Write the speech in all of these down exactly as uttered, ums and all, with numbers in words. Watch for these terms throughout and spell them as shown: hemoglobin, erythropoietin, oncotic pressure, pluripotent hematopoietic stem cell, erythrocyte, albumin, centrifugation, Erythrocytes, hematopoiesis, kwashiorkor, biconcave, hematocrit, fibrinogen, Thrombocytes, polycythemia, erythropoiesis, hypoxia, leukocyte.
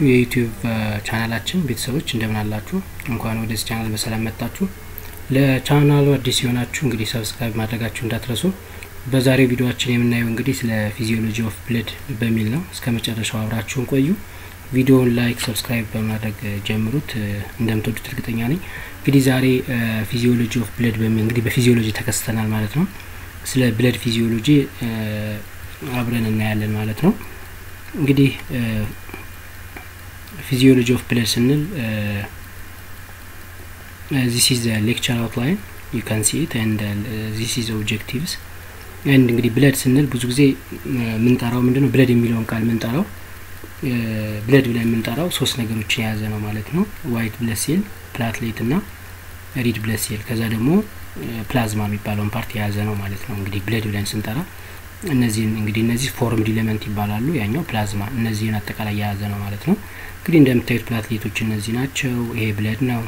በዩቲዩብ ቻናላችን ቤተሰቦች እንደምን አላችሁ እንኳን ወደዚህ ቻናል በሰላም መጣችሁ ለቻናሉ አዲስ ሆናችሁ እንግዲህ ሰብስክራይብ ማድረጋችሁ እንዳትረሱ በዛሬው ቪዲዮአችን የምናየው እንግዲህ ስለ ፊዚዮሎጂ ኦፍ ብለድ በሚል ነው እስከመጨረሻው አብራችሁን ቆዩ ቪዲዮውን ላይክ ሰብስክራይብ በማድረግ ጀምሩት እንደምትወዱት እርግጠኛ ነኝ እንግዲህ ዛሬ ፊዚዮሎጂ ኦፍ ብለድ በሚል እንግዲህ በፊዚዮሎጂ ተከስተናል ማለት ነው ስለ ብለድ ፊዚዮሎጂ አብረን እናያለን ማለት ነው እንግዲህ Physiology of blood signal. Uh, uh, this is the lecture outline. You can see it, and uh, this is objectives. And the blood signal. Basically, mentaro. We know blood in million cal mentaro. Blood will mentaro. So, we know three things. No, white blood cell, platelet, no, red blood cell. Because demo plasma. We palo party as no. We know blood will mentaro. እነዚህን እንግዲህ እነዚህ ፎርምድ ኤሌመንት ይባላሉ ያኛው ፕላዝማ እነዚህን አጠቃላይ ያዘ ነው ማለት ነው እንግዲህ እንደምታዩት ፕላትሌቶች እነዚህ ናቸው ይሄ ብለድ ነው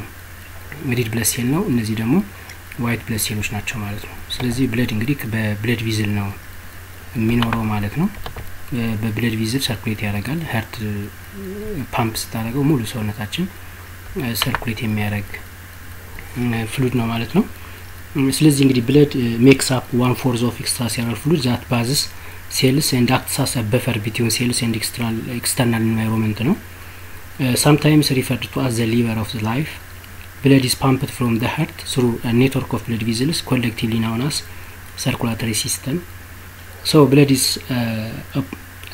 ሬድ ብለድ ሴል ነው እነዚህ ደግሞ ዋይት ብለድ ሴሎች ናቸው ማለት ነው ስለዚህ ብለድ እንግዲህ በብለድ ቪዝል ነው የሚኖረው ማለት ነው በብለድ ቪዝል ሰርኩሌት ያደርጋል ሃርት ፓምፕ ስታደርገው ሙሉ ሰውነታችን ሰርኩሌት የሚያደርግ ፍሉድ ነው ማለት ነው ስለዚህ እንግዲህ blood makes up one fourth of extracellular fluid that bases cells and acts as a buffer between cells and external external environment ነው sometimes referred to as the liver of the life blood is pumped from the heart through a network of blood vessels collectively known as circulatory system so blood is uh,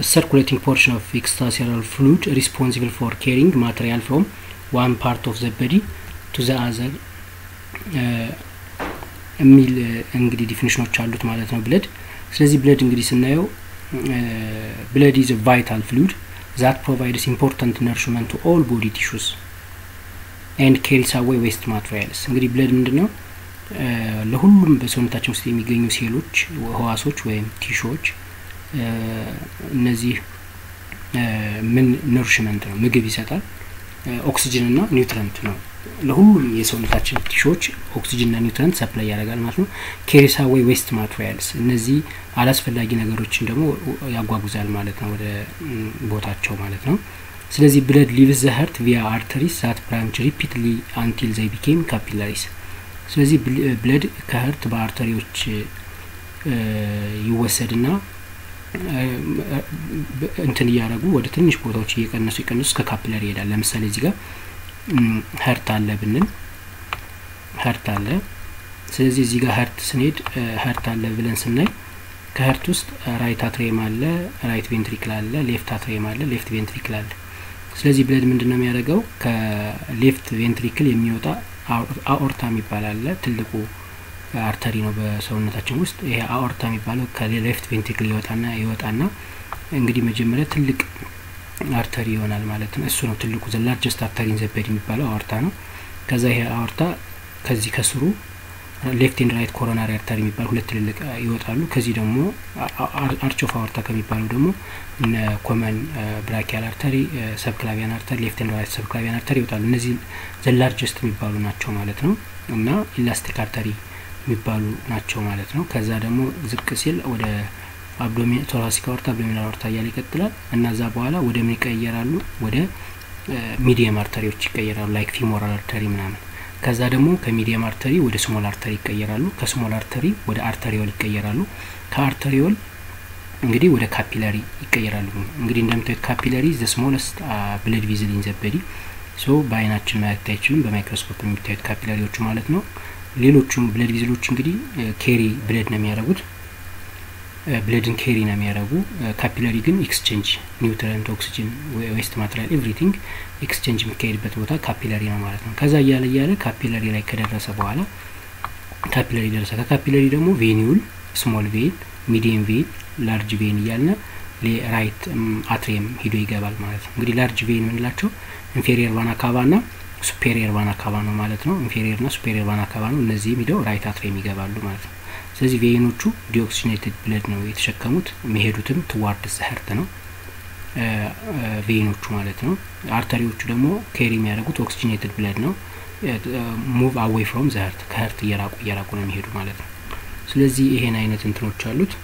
a circulating portion of extracellular fluid responsible for carrying material from one part of the body to the other uh, የሚል እንግዲህ ዲፊኒሽኖች አሉት ማለት ነው ብለድ ስለዚህ ብለድ እንግዲህ ስናየው ብለድ is a vital fluid that provides important nourishment to all body tissues and carries away waste materials እንግዲህ ብለድ ምንድነው ለሁሉም በሰውነታችን ውስጥ የሚገኙ ሴሎች ህዋሶች ወይም ቲሹዎች እነዚህ ምን nourishment ነው ምግብ ይሰጣል ኦክሲጅን እና ኒውትሪንት ነው ለሁሉም የሰውነታችን ቲሹዎች ኦክሲጅን እና ኒውትሪንት ሰፕላይ ያደርጋል ማለት ነው carries away waste materials እነዚህ አላስፈላጊ ነገሮችን ደግሞ ያጓጉዛል ማለት ነው ወደ ቦታቸው ማለት ነው ስለዚህ blood leaves the heart via arteries that branch repeatedly until they became capillaries ስለዚህ blood ከheart በአርተሪዎች ይወሰድና እንትን ያያረጉ ወደ ትንሽ ቦታዎች እየቀነሱ እየቀነሱ ከካፒላሪ ይሄዳል ለምሳሌ እዚህ ጋር ሃርት አለ ብንል ሃርት አለ ስለዚህ እዚህ ጋር ሃርት ስንሄድ ሃርት አለ ብለን ስናይ ከሃርት ውስጥ ራይት አትሪየም አለ ራይት ቬንትሪክል አለ ሌፍት አትሪየም አለ ሌፍት ቬንትሪክል አለ ስለዚህ ብለድ ምንድነው የሚያደርገው ከሌፍት ቬንትሪክል የሚወጣ አኦርታ የሚባላል ትልቁ አርተሪ ነው በሰውነታችን ውስጥ ይሄ አኦርታ የሚባለው ከሌፍት ቬንትሪክል ይወጣና ይወጣና እንግዲህ መጀመሪያ ትልቅ አርተሪ ይሆናል ማለት ነው እሱ ነው ትልቁ the largest artery in the body የሚባለው አኦርታ ነው ከዛ ይሄ አኦርታ ከዚህ ከስሩ ሌፍት ኤንድ ራይት ኮሮናሪ አርተሪ የሚባል ሁለት ትልልቅ ይወጣሉ ከዚህ ደግሞ አርች ኦፍ አኦርታ ከሚባለው ደግሞ ኮመን ብራኪያል አርተሪ ሰብክላቪያን አርተሪ ሌፍት ኤንድ ራይት ሰብክላቪያን አርተሪ ይወጣሉ እነዚህ the largest የሚባሉ ናቸው ማለት ነው እና ኢላስቲክ አርተሪ የሚባሉ ናቸው ማለት ነው ከዛ ደግሞ ዝቅ ሲል ወደ አብዶሚን ቶራሲክ አርተሪ አብዶሚናል አርተሪ ያለ ይከተላል እና ዛ በኋላ ወደ ምን ይቀየራሉ ወደ ሚዲየም አርተሪዎች ይቀየራሉ ላይክ ፊሞራል አርተሪ ምናምን ከዛ ደግሞ ከሚዲየም አርተሪ ወደ ስሞል አርተሪ ይቀየራሉ ከስሞል አርተሪ ወደ አርተሪዮል ይቀየራሉ ከአርተሪዮል እንግዲህ ወደ ካፒላሪ ይቀየራሉ እንግዲህ እንደምታዩት ካፒላሪ is the smallest blood vessel in the body so ባይናችን ማየት አይችልም በማይክሮስኮፕ የሚታዩት ካፒላሪዎቹ ማለት ነው ሌሎችም ብለድ ቪዝሎች እንግዲህ ኬሪ ብለድ ነው የሚያረጉት ብለድን ኬሪ ነው የሚያረጉ ካፒላሪ ግን ኤክስቼንጅ ኒውትሪንት ኦክሲጅን ዌስት ማቴሪያል ኤቭሪቲንግ ኤክስቼንጅ የሚካሄድበት ቦታ ካፒላሪ ነው ማለት ነው ከዛ ያለ ያለ ካፒላሪ ላይ ከደረሰ በኋላ ካፒላሪ ደረሰ ካፒላሪ ደግሞ ቬኒዩል ስሞል ቬን ሚዲየም ቬን ላርጅ ቬን ይያልና ለራይት አትሪየም ሄዶ ይገባል ማለት ነው እንግዲህ ላርጅ ቬን ምንላቸው ኢንፌሪየር ዋና ካባና superior one akaba ነው ማለት ነው inferior እና superior one akaba ነው እነዚህ ሄደው right atrium ይገባሉ ማለት ነው ስለዚህ ቬኖቹ deoxygenated blood ነው የተሸከሙት መሄዱትም towards the heart ነው ቬኖቹ ማለት ነው አርተሪዎቹ ደግሞ carry የሚያደርጉት oxygenated blood ነው move away from the heart ከheart እየራቁ እየራቁ ነው የሚሄዱ ማለት ነው ስለዚህ ይሄን አይነት እንትኖች አሉት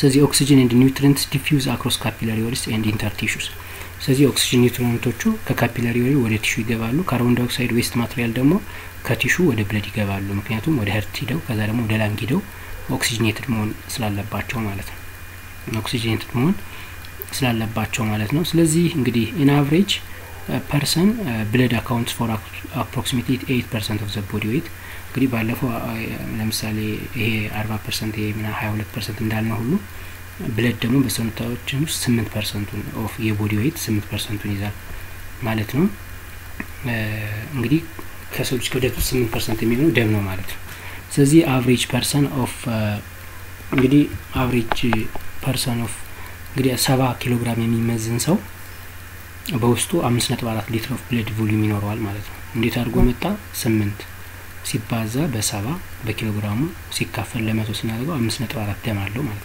ስለዚህ oxygen and nutrients diffuse across capillary walls and intertissues سازی اکسیژن نیترون توچو کاپیلاری ولی وارد شوی گوالو کاربن دیوکساید ویست ماتریال دمو کاتیشو وارد بلدی گوالو مکنیاتوم وارد هرتی دو کازارمو دلانگی دو اکسیژن نیترون سلاله باچو مالات اکسیژن نیترون سلاله باچو مالات نو سلزی اینگری in average person blood accounts for approximately eight percent of the body weight قریب بالا فو لمسالی یه four percent یه مینا twenty-two percent اندال مهلو بلد دمو بسون تا چنوس seven percent of your body weight seven percent نیزال مالت نم انگری کسوچ که دست seven percent میگن دم نم مالت سازی average person of انگری average person of انگری seven کیلوگرامی میمزن سو باوستو امس نتوانات لیتر of blood volume نورال مالت نم لیتر گومتا سمنت سی بازه به سوا به کیلوگرامو سی کافر لمسو سنادو امس نتوانات دم مالو مالت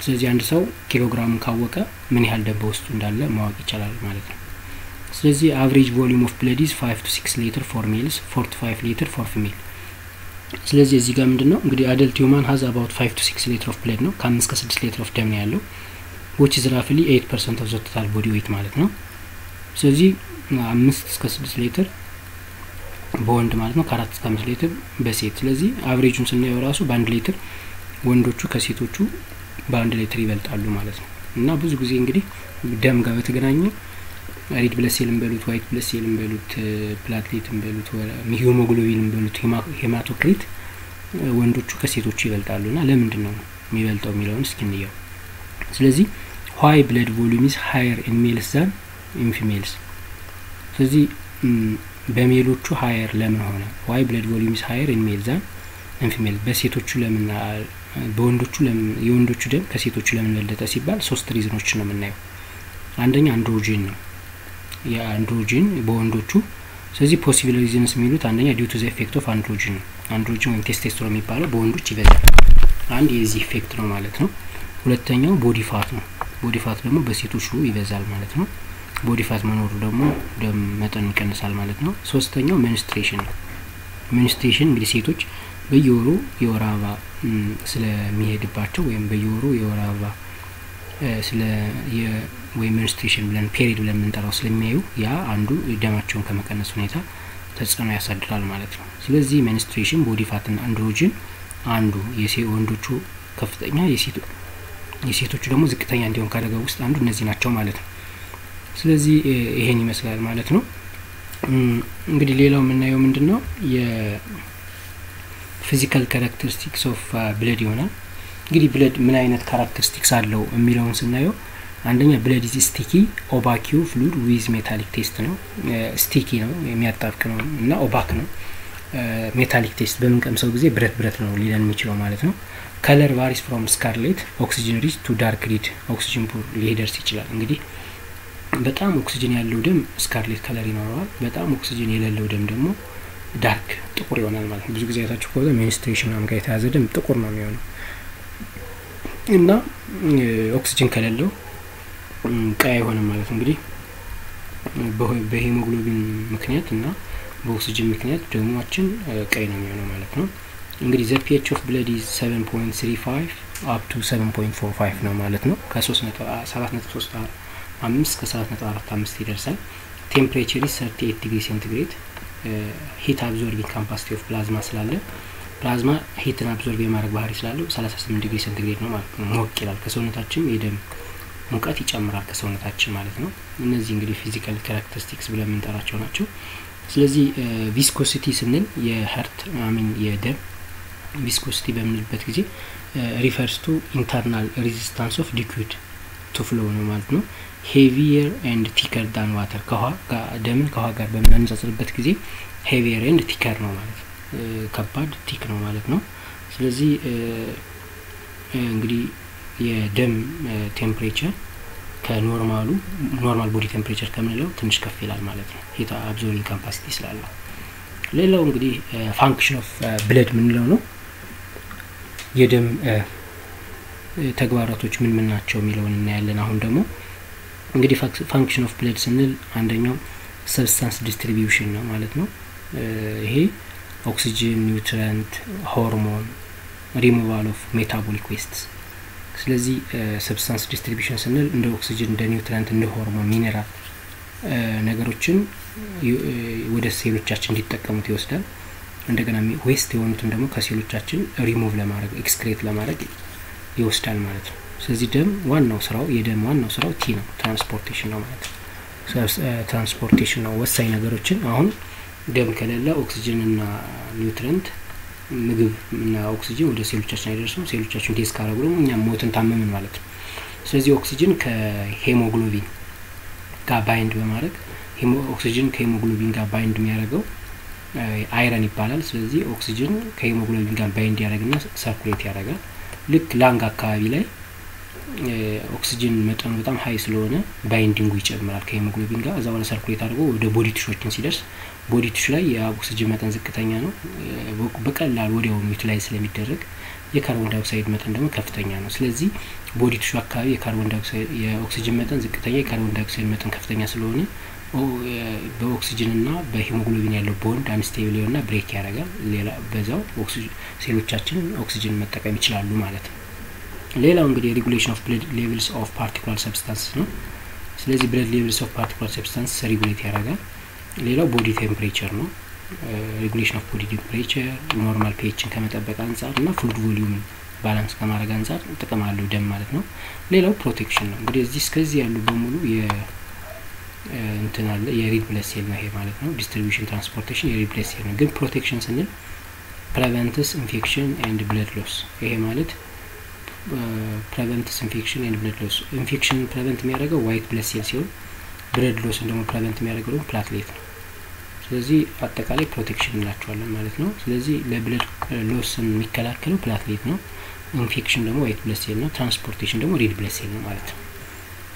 سازی اندساو کیلوگرام کاوکا منی حال دبوستون داله ماهی چلال مالتن. سازی average volume of blood is five to six liters for males, four to five liters for female. سازی زیگام دنو گری adult human has about five to six liters of blood نو کامنس کس six liters of دم نیالو. which is roughly eight percent of the total body weight مالتن. سازی کامنس کس six liters bond مالتن کارات کامنس six liters بسیت. سازی average اون سنی وراسو band liter وندوچو کسیتوچو باندلی تری ولت علو مالاتن. نابوز گزینگری دم گفته گرایی. ارید بلاسیلم بلوت وایت بلاسیلم بلوت پلاتلیتم بلوت ور میهوموگلوبین بلوت هماتوکریت وندوچو کسیتوچی ولت علو نه لمندنام می ولت آمیلان سکنیاو. سلزی high blood volume is higher in males than in females. سلزی به میلوچو higher لمن هونه. high blood volume is higher in males than in females. بسیتوچو لمن بوندو چلم یوندو چدم کسی تو چلم ولدت اسیبال سوستریز نوشتن من نه. اندرنی اندروژن یا اندروژن بوندو چو سازی پسیبیلیزنس میلود اندرنی due to the effect of androgen. اندروژن این تستوسترون میپاره بوندو چی وزه. اندی از effect رو مالت نه. ولتنیا بودی فات نه. بودی فات دمو بسی تو شو ای وزال مالت نه. بودی فات منور دمو دم متن کن سال مالت نه. سوستنیا menstruation. menstruation گریسی توچ به یورو یوراوا سل میاد بچه ویم به یورو یوراوا سل یه ویم menstruation بلند پیری بلند من تراس لی میو یا آندو دماغشون که مکان سونیتا ترسانه سادرال مالت رو سل زی menstruation بودی فاتن اندروژن آندو یه سی آندو چو کفته نه یه سی تو یه سی تو چرا موزیکتا یه اندیون کارگاه است آندو نزینه چه مالت سل زی اینی مثلا مالت نو انگلی لیلا من نیو من دنیا یه physical characteristics of blood یونا. گری blood مناینت characteristics آرلو میلون سنایو. اندرنیا blood is sticky, opaque fluid with metallic taste نو. sticky نو میاد تاکنون نه opaque نو. metallic taste به من کامساو بزی برد برد نو لیلان میچلو مالت نو. color varies from scarlet, oxygen rich to dark red. oxygen poor لیدر سیچلا. گری. باتام اکسیژنیال لودم scarlet colori نوار. باتام اکسیژنیال لودم دمو dark تقریباً نمال. بزرگی از چکو دم menstruation هم که تازه دم تقریباً میان. اینا اکسیژن کللو کایه هنر مال تنگری. به به هیموگلوبین مکنیت اینا با اکسیژن مکنیت دوم آتشن کای نمیان مال تنو. انگلیزی pH of blood is seven point three five up to seven point four five نمال تنو. کاسوس نت سالات نت کاسوس تار آمیس کاسات نت آرخ تامستی درسال. temperature is thirty-eight degrees centigrade. heat absorbing capacity of plasma سلاله plasma heat absorbing مارک باهری سلاله thirty-seven degrees centigrade نماد موقعی لال کسونه تاچیم ایدم موقعی چامرا کسونه تاچیم ماله نم این زینگری physical characteristics بله من تراچونه چو سلزی viscosity سمنن یه هرت آمین یه دم viscosity به من بتگی refers to internal resistance of liquid to flow نماد نم heavier and thicker than water کها دمن کها گر به من نزدیک بتگی heavier and thicker نماد کباد thick نماد نم سلزی انگری یه دم temperature که نورمالو نورمال بودی temperature کامل لو تنش کافی لال ماله هی تا absorbing capacity سلاله لیلا انگری function of blood من لونو یه دم تغییراتوچ من من ناتشو میلون نه لنا هندمو انگری function of blood سنل اندرنیو substance distribution نم ماله نم هی oxygen nutrient hormone removal of metabolic wastes سلزي substance distribution سنل إنه oxygen ده nutrient إنه hormone mineral نجاروتشن وده سيلو تشاتشن دي تكلمت يوصل عندك أنا مي waste يوم تندمو كسيلو تشاتشن remove لمارك excrete لمارك يوصل مارك سلزي دم one نوصراو يدم one نوصراو تينا transportation لمارك سلز transportation أو وساي نجاروتشن أهون دم كلله oxygen إنه nutrient ምግብ እና ኦክሲጅን ወደ ሴሎቻችን አይደርስም ሴሎቻችን ዲስካረብሩም እኛ ሞትን ታመምን ማለት ነው ስለዚህ ኦክሲጅን ከሄሞግሎቢን ጋር ባይንድ በማድረግ ሄሞ ኦክሲጅን ከሄሞግሎቢን ጋር ባይንድ የሚያደርገው አይረን ይባላል ስለዚህ ኦክሲጅን ከሄሞግሎቢን ጋር ባይንድ ያደርግና ሰርኩሌት ያደርጋል ልክ ላንግ አካባቢ ላይ ኦክሲጅን መጠኑ በጣም ሃይ ስለሆነ ባይንዲንጉ ይጨምራል ከሄሞግሎቢን ጋር አዛው ሰርኩሌት አድርጎ ወደ ቦዲ ቲሹዎችን ሲደርስ ቦዲ ቲሹ ላይ የኦክሲጅን መጠን ዝቅተኛ ነው በቀላል ወዲያው ዩቲላይዝ ስለሚደረግ የካርቦን ዳይኦክሳይድ መጠን ደግሞ ከፍተኛ ነው ስለዚህ ቦዲ ቲሹ አካባቢ የካርቦን ዳይኦክሳይድ የኦክሲጅን መጠን ዝቅተኛ የካርቦን ዳይኦክሳይድ መጠን ከፍተኛ ስለሆነ በኦክሲጅን እና በሄሞግሎቢን ያለው ቦንድ አንስቴብል ይሆንና ብሬክ ያደርጋል ሌላ በዛው ኦክሲጅን ሴሎቻችን ኦክሲጅን መጠቀም ይችላሉ ማለት ነው ሌላው እንግዲህ regulation of blood levels of particular substances ነው ስለዚህ blood levels of particular substances regulate ያደርጋል ሌላው body temperature ነው regulation of body temperature normal pH-ን ከመጠበቅ አንፃር እና food volume balance ከማድረግ አንፃር ጥቅም አለው ደም ማለት ነው ሌላው protection ነው እንግዲህ እዚህ እስከዚህ ያሉ በሙሉ የ እንትን አለ የred blood cell ነው ይሄ ማለት ነው distribution transportation የred blood cell ነው ግን protection ስንል prevents infection and blood loss ይሄ ማለት prevents infection and blood loss. Infection prevent me arega white blood cells yon. Blood loss and prevent me arega platelet. So the atakale protection natural malet no. So the blood loss and mikalakalo platelet no. Infection demo white blood cell no. Transportation demo red blood cell no malet.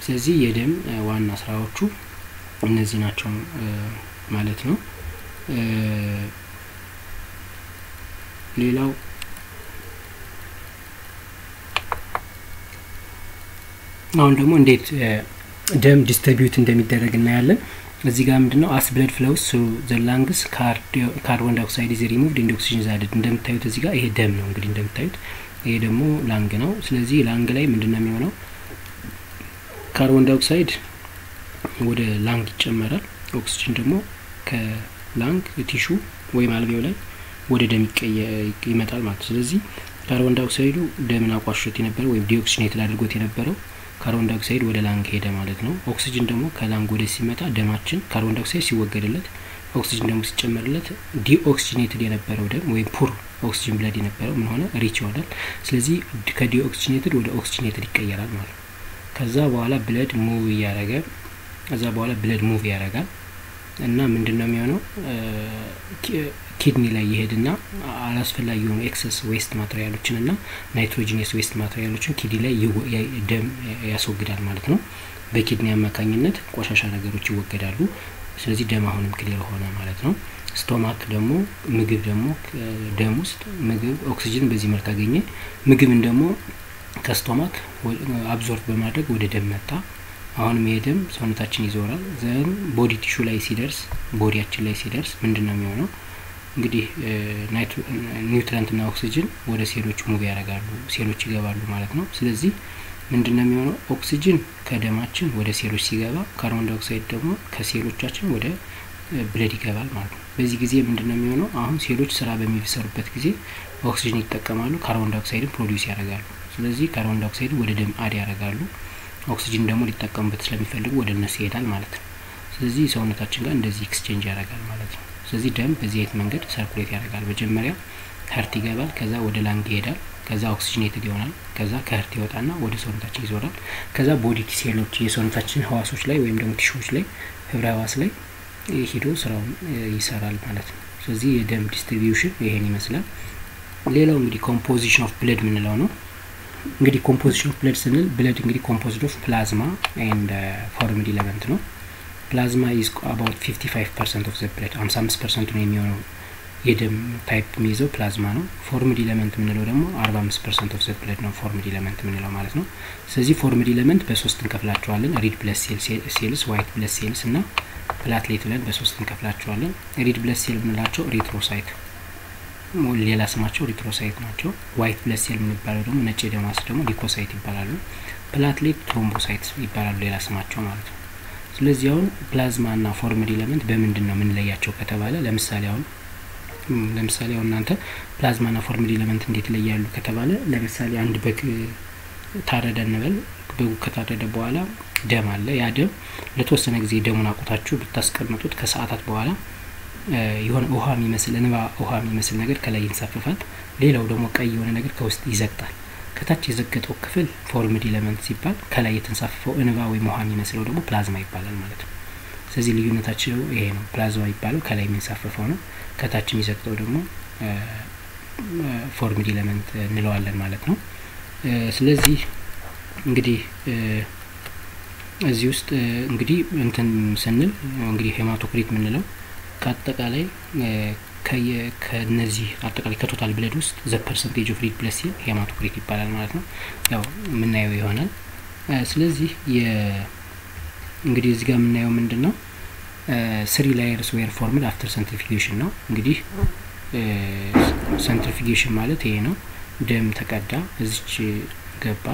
So the yedem one nasra ochu. Nezi natural malet no. Lelaw አሁን ደግሞ እንዴት ደም ዲስትሪቢዩት እንደሚደረግ እናያለን እዚህ ጋር ምንድነው as blood flows through the lungs carbon dioxide is removed and oxygen is added እንደምታዩት እዚህ ጋር ይሄ ደም ነው እንግዲህ እንደምታዩት ይሄ ደግሞ ላንግ ነው ስለዚህ ላንግ ላይ ምንድነው የሚሆነው ካርቦን ዳይኦክሳይድ ወደ ላንግ ይጨመራል ኦክሲጅን ደግሞ ከላንግ ቲሹ ወይ ማልቤው ላይ ወደ ደም ይመጣል ማለት ስለዚህ ካርቦን ዳይኦክሳይዱ ደምን አቋሽሾት የነበረው ወይ ዲኦክሲኔት ላድርጎት የነበረው ካርቦን ዳይኦክሳይድ ወደ ላንግ ሄደ ማለት ነው ኦክሲጅን ደግሞ ከላንግ ወደ ሲመጣ ደማችን ካርቦን ዳይኦክሳይድ ሲወገደለት ኦክሲጅን ደግሞ ሲጨመርለት ዲኦክሲኔትድ የነበረው ደም ወይ ፑር ኦክሲጅን ብለድ የነበረው ምን ሆነ ሪች ሆነ ስለዚህ ከዲኦክሲኔትድ ወደ ኦክሲጅኔትድ ይቀየራል ማለት ከዛ በኋላ ብለድ ሙቭ ያረጋ ከዛ በኋላ ብለድ ሙቭ ያረጋ እና ምንድነው የሚሆነው ኪድኒ ላይ ይሄድና አላስፈላጊ የሆኑ ኤክሰስ ዌስት ማቴሪያሎችን እና ናይትሮጂነስ ዌስት ማቴሪያሎችን ኪድኒ ላይ ደም ያስወግዳል ማለት ነው በኪድኒ አማካኝነት ቆሻሻ ነገሮች ይወገዳሉ ስለዚህ ደም አሁንም ክሊር ሆነ ማለት ነው ስቶማክ ደግሞ ምግብ ደግሞ ደም ውስጥ ምግብ ኦክሲጅን በዚህ መልኩ አገኘ ምግብን ደግሞ ከስቶማክ አብዞርብ በማድረግ ወደ ደም መጣ አሁን ሜደም ሰውነታችን ይዞራል ዘን ቦዲ ቲሹ ላይ ሲደርስ ቦዲያችን ላይ ሲደርስ ምንድነው የሚሆነው እንግዲህ ኒውትሪንት እና ኦክሲጅን ወደ ሴሎች ሙቭ ያደርጋሉ ሴሎች ይገባሉ ማለት ነው ስለዚህ ምንድነው የሚሆነው ኦክሲጅን ከደማችን ወደ ሴሎች ሲገባ ካርቦን ዳይኦክሳይድ ደግሞ ከሴሎቻችን ወደ ብለድ ይገባል ማለት ነው በዚህ ጊዜ ምንድነው የሚሆነው አሁን ሴሎች ስራ በሚፈሰሩበት ጊዜ ኦክሲጅን ይጠቀማሉ ካርቦን ዳይኦክሳይድን ፕሮዲዩስ ያደርጋሉ ስለዚህ ካርቦን ዳይኦክሳይድ ወደ ደም አድ ያደርጋሉ ኦክሲጅን ደግሞ ሊጠቀምበት ስለሚፈልጉ ወደ እነሱ ይሄዳል ማለት ነው ስለዚህ ሰውነታችን ጋር እንደዚህ ኤክስቼንጅ ያደርጋል ማለት ነው ስለዚህ ደም በዚህ አይነት መንገድ ሰርኩሌት ያደርጋል በመጀመሪያ ከርት ይገባል ከዛ ወደ ላንግ ይሄዳል ከዛ ኦክሲጅኔትድ ይሆናል ከዛ ከርት ይወጣና ወደ ሰውነታችን ይዞራል ከዛ ቦዲ ቲሹዎች የሰውነታችን ህዋሶች ላይ ወይም ደግሞ ቲሹዎች ላይ ህብረ ህዋስ ላይ ሄዶ ስራውን ይሰራል ማለት ነው ስለዚህ የደም ዲስትሪቢዩሽን ይሄን ይመስላል ሌላው እንግዲህ ኮምፖዚሽን ኦፍ ብለድ ምን ነው ነው እንግዲህ composition of blood ስንል blood እንግዲህ composed of plasma and uh, foreign element ነው plasma is about fifty-five percent of the blood fifty-five percent ነው የሚሆነው የደም type የሚይዘው plasma ነው foreign element ምንለው ደግሞ forty-five percent of the blood ነው foreign element ምንለው ማለት ነው ስለዚህ foreign element በሶስት እንከፍላቸዋለን red blood cells cells white blood cells እና platelet ብለን በሶስት እንከፍላቸዋለን red blood cell ምንላቸው erythrocyte ሌላስ ናቸው ሪትሮሳይት ናቸው ዋይት ብለድ ሴል ምን ይባላል ደግሞ ነጭ ደም ዋስ ደግሞ ሊኮሳይት ይባላሉ ፕላትሌት ትሮምቦሳይትስ ይባላሉ ሌላስ ናቸው ማለት ነው ስለዚህ አሁን ፕላዝማ እና ፎርሚድ ኤሌመንት በመንድነው ምን ለያቸው ከተባለ ለምሳሌ አሁን ለምሳሌ አሁን እናንተ ፕላዝማ እና ፎርሚድ ኤሌመንት እንዴት ለያያሉ ከተባለ ለምሳሌ አንድ በግ ታረደ እንበል በጉ ከታረደ በኋላ ደም አለ ያ ደም ለተወሰነ ጊዜ ደሙን አቆታችሁ ብታስቀምጡት ከሰዓታት በኋላ ይሁን ውሃ የሚመስል እንባ ውሃ የሚመስል ነገር ከላይ ይንሳፈፋል ሌላው ደግሞ ቀይ የሆነ ነገር ከውስጥ ይዘግጣል ከታች የዘገጠው ክፍል ፎርሚድ ኤሌመንት ሲባል ከላይ የተንሳፈፈው እንባ ወይ ውሃ የሚመስለው ደግሞ ፕላዝማ ይባላል ማለት ነው ስለዚህ ልዩነታቸው ይሄ ነው ፕላዝማ ይባላል ከላይ የሚንሳፈፈው ነው ከታች የሚዘግጠው ደግሞ ፎርሚድ ኤሌመንት እንለዋለን ማለት ነው ስለዚህ እንግዲህ እዚህ ውስጥ እንግዲህ እንትን ስንል እንግዲህ ሄማቶክሪት ምን ነው ካጠቃላይ ከነዚህ አጠቃላይ ከቶታል ብለድ ውስጥ the percentage of red blood cell hematocrit ይባላል ማለት ነው ያው ምናየው ይሆናል ስለዚህ የ እንግዲህ እዚህ ጋር ምናየው ምንድነው three layers were formed after centrifugation ነው እንግዲህ centrifugation ማለት ይሄ ነው ደም ተቀዳ እዚች ገባ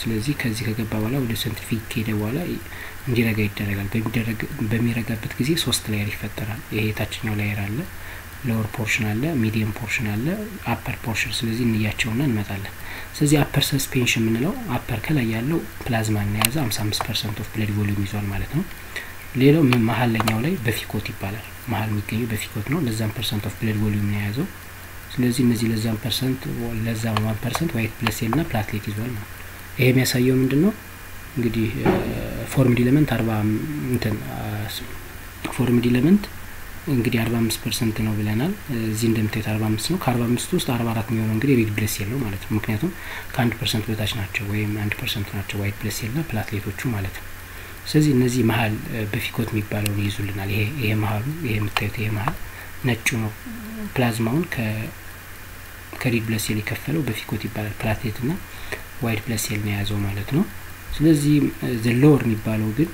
ስለዚህ ከዚህ ከገባ በኋላ ወደ centrifug ከሄደ በኋላ እንዲረጋ ይደረጋል በሚደረግ በሚረጋበት ጊዜ ሶስት ሌየር ይፈጠራል ይሄ ታችኛው ሌየር አለ ሎወር ፖርሽን አለ ሚዲየም ፖርሽን አለ አፐር ፖርሽን ስለዚህ እንያቸውና እንመጣለን ስለዚህ አፐር ሰስፔንሽን ምንለው አፐር ከላይ ያለው ፕላዝማ እና ያዛ fifty-five percent of blood volume ይዟል ማለት ነው ሌላው መሐለኛው ላይ በፊኮት ይባላል መሐል የሚገኙ በፊኮት ነው ለዛም percent of blood volume ነው ያዘው ስለዚህ እነዚህ ለዛም percent ለዛም one percent white blood cell እና platelet ይዟል ማለት ነው ይሄ የሚያሳየው ምንድነው እንግዲህ ፎርሚድ ኤሌመንት forty እንትን ፎርሚድ ኤሌመንት እንግዲህ forty-five percent ነው ብለናል እዚ እንደምታዩት forty-five ነው ከ forty-five ውስጥ forty-four የሚሆነው እንግዲህ ሬድ ብለድ ሴል ነው ማለት ነው ምክንያቱም ከ one percent በታች ናቸው ወይም one percent ናቸው ዋይት ብለድ ሴል እና ፕላትሌቶቹ ማለት ነው ስለዚህ እነዚህ መሃል በፊኮት የሚባለው ነው ይዙልናል ይሄ ይሄ መሃሉ ይሄ የምታዩት ይሄ መሃል ነጩ ነው ፕላዝማውን ከ ከሬድ ብለድ ሴል ይከፈለው በፊኮት ይባላል ፕላትሌት እና ዋይት ብለድ ሴል ነው ያዘው ማለት ነው ስለዚህ the lower የሚባለው ግን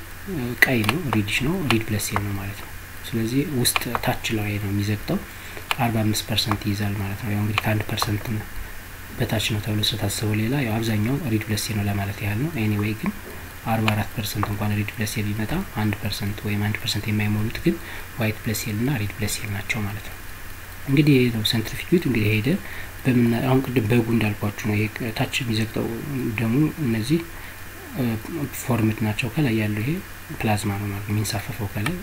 ቀይ ነው ሬዲሽ ነው ሬድ ብለድ ሴል ነው ማለት ነው ስለዚህ ውስጥ ታች ላይ ነው የሚዘግጠው forty-five percent ይዛል ማለት ነው ያው እንግዲህ one percent ነው በታች ነው ተብሎ ስለታሰበው ሌላ ያው አብዛኛው ሬድ ብለድ ሴል ነው ለማለት ያህል ነው ኤኒዌይ ግን forty-four percent እንኳን ሬድ ብለድ ሴል ይመጣ one percent ወይ one percent የማይሞሉት ግን ዋይት ብለድ ሴል እና ሬድ ብለድ ሴል ናቸው ማለት ነው እንግዲህ ነው centrifuge እንግዲህ ሄደ በምን አሁን ቅድም በጉ እንዳልኳችሁ ነው ታች የሚዘግጠው ደሙ እነዚህ ፎርሚድ ናቸው ከላይ ያለው ይሄ ፕላዝማ ነው ማለት ነው ሚንሳፈፈው ከላይ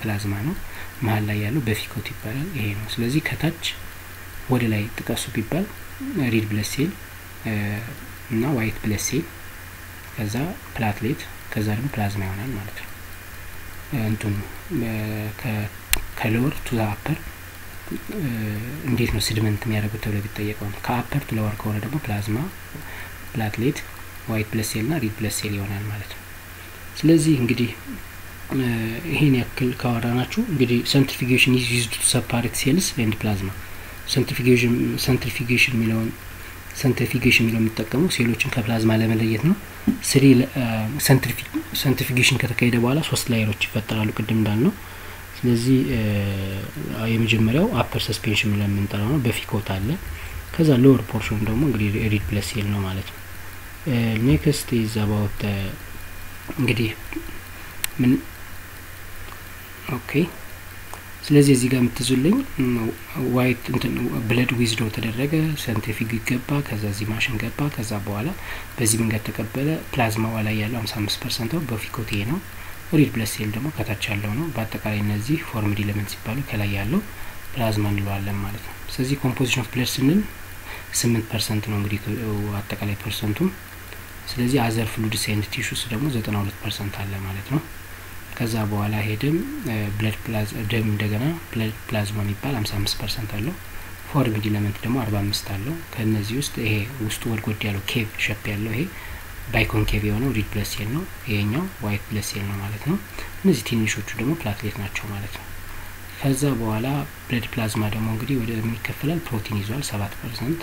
ፕላዝማ ነው መሃል ላይ ያለው በፊኮት ይባላል ይሄ ነው ስለዚህ ከታች ወደ ላይ ጥቀሱ ቢባል ሬድ ብለድ ሴል እና ዋይት ብለድ ሴል ከዛ ፕላትሌት ከዛ ደግሞ ፕላዝማ ይሆናል ማለት ነው እንትን ከሎወር ቱ አፐር እንዴት ነው ስድመንት የሚያደርጉት ተብሎ ቢጠየቀው ከአፐር ቱ ሎወር ከሆነ ደግሞ ፕላዝማ ፕላትሌት white blood cell እና red blood cell ይሆናል ማለት ነው ስለዚህ እንግዲህ ይሄን ያክል ካወራናችሁ እንግዲህ centrifugation is used to separate cells and plasma centrifugation centrifugation የሚለውን centrifugation የሚለውን ተጠቅመው ሴሎችን ከፕላዝማ ለመለየት ነው three centrifugation ከተካሄደ በኋላ three ላየሮች ይፈጠራሉ ቅድም እንዳልነው ስለዚህ የመጀመሪያው upper suspension የሚለውን እንጠራው ነው በፊኮት አለ ከዛ lower portion ደግሞ እንግዲህ red blood cell ነው ማለት ነው Uh, next is about the እንግዲህ ምን ኦኬ ስለዚህ እዚህ ጋር የምትዙልኝ white እንትን blood withdraw ተደረገ centrifuge ገባ ከዛ እዚህ ማሽን ገባ ከዛ በኋላ በዚህ መንገድ ተቀበለ ፕላዝማ ዋላ ያለው fifty-five percent በፊኮት ይሄ ነው red blood cell ደግሞ ከታች ያለው ነው በአጠቃላይ እነዚህ formed elements ይባሉ ከላይ ያለው ፕላዝማ እንለዋለን ማለት ነው ስለዚህ composition of blood ስንል eight percent ነው እንግዲህ አጠቃላይ ፐርሰንቱ ስለዚህ አዘር ፍሉድስ ኤንድ ቲሹስ ደግሞ ninety-two percent አለ ማለት ነው ከዛ በኋላ ሄደም ብለድ ፕላዝ ደም እንደገና ብለድ ፕላዝማ የሚባል fifty-five percent አለው ፎርሚድ ኤሌመንት ደግሞ forty-five አለው ከነዚህ ውስጥ ይሄ ውስጥ ወድቆድ ያለው ኬቭ ሼፕ ያለው ይሄ ባይኮንኬቭ የሆነው ሬድ ብለድ ሴል ነው ይሄኛው ዋይት ብለድ ሴል ነው ማለት ነው እነዚህ ቲንሾቹ ደግሞ ፕላትሌት ናቸው ማለት ነው ከዛ በኋላ ብለድ ፕላዝማ ደግሞ እንግዲህ ወደ ምን ይከፈላል ፕሮቲን ይዟል seven percent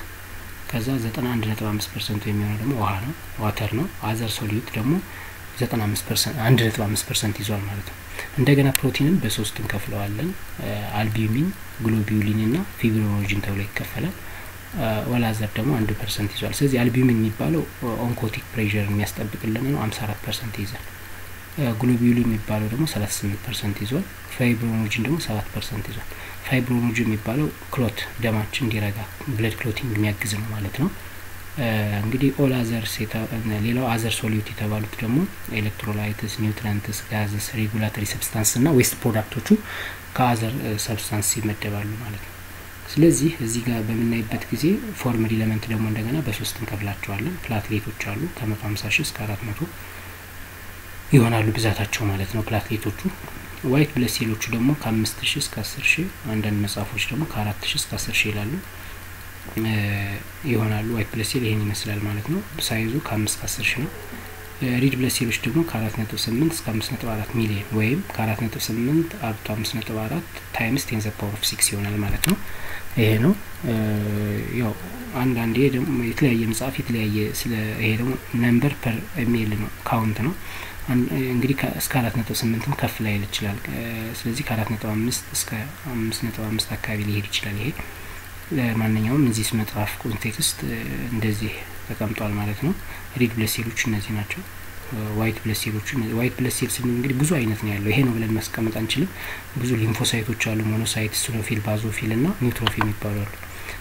ከዛ ninety-one point five percent የሚሆነው ደግሞ ውሃ ነው ዋተር ነው አዘር ሶሊዩት ደግሞ ninety-five percent one point five percent ይዟል ማለት ነው እንደገና ፕሮቲንን በሶስት እንከፍለዋለን አልቢዩሚን ግሎቢዩሊን እና ፊብሪኖጅን ተብሎ ይከፈላል ወላዘር ደግሞ አንድ ፐርሰንት ይዟል ስለዚህ አልቢዩሚን የሚባለው ኦንኮቲክ ፕሬሸር የሚያስጠብቅልን ነው ሃምሳ አራት ፐርሰንት ይዟል ግሎቢዩሊን የሚባለው ደግሞ ሰላሳ ስምንት ፐርሰንት ይዟል ፊብሪኖጅን ደግሞ ሰባት ፐርሰንት ይዟል ፊብሪኖጅን የሚባለው ክሎት ደማችን እንዲረጋ ብለድ ክሎቲንግ የሚያግዝ ነው ማለት ነው እንግዲህ ኦል አዘር ሴታ ሌላው አዘር ሶሉት የተባሉት ደግሞ ኤሌክትሮላይትስ ኒውትሪንትስ ጋዝስ ሬጉላቶሪ ሰብስታንስ እና ዌስት ፕሮዳክቶቹ ከአዘር ሰብስታንስ ይመደባሉ ማለት ነው ስለዚህ እዚህ ጋር በሚናይበት ጊዜ ፎርመል ኤሌመንት ደግሞ እንደገና በሶስት እንከፍላቸዋለን ፕላትሌቶች አሉ ከመቶ ሃምሳ ሺህ እስከ አራት መቶ ይሆናሉ ብዛታቸው ማለት ነው ፕላትሌቶቹ ዋይት ብለድ ሴሎቹ ደግሞ ከአምስት ሺህ እስከ አስር ሺህ አንዳንድ መጻፎች ደግሞ ከአራት ሺህ እስከ አስር ሺህ ይላሉ ይሆናሉ white blood cell ይሄን ይመስላል ማለት ነው ሳይዙ ከአምስት እስከ አስር ሺህ ነው red blood cells ደግሞ ከአራት ነጥብ ስምንት እስከ አምስት ነጥብ አራት ሚሊዮን ወይም ከአራት ነጥብ ስምንት አብቶ አምስት ነጥብ አራት times ten to the power of six ይሆናል ማለት ነው ይሄ ነው ያው አንድ አንዴ ደግሞ የተለያየ መጻፍ የተለያየ ስለ ይሄ ደግሞ number per ml ነው count ነው እንግዲህ እስከ አራት ነጥብ ስምንት ከፍ ላይ ይችላል ስለዚህ ከአራት ነጥብ አምስት እስከ አምስት ነጥብ አምስት አካባቢ ሊሄድ ይችላል ይሄ ለማንኛውም እዚህ ስመጥራፍ ኮንቴክስት እንደዚህ ተቀምጧል ማለት ነው ሪድ ብለድ ሴሎች እነዚህ ናቸው ዋይት ብለድ ሴሎች ዋይት ብለድ ሴልስ እንግዲህ ብዙ አይነት ነው ያለው ይሄ ነው ብለን ማስቀመጥ አንችልም ብዙ ሊምፎሳይቶች አሉ ሞኖሳይትስ ሱኖፊል ባዞፊል እና ኒውትሮፊል ይባላሉ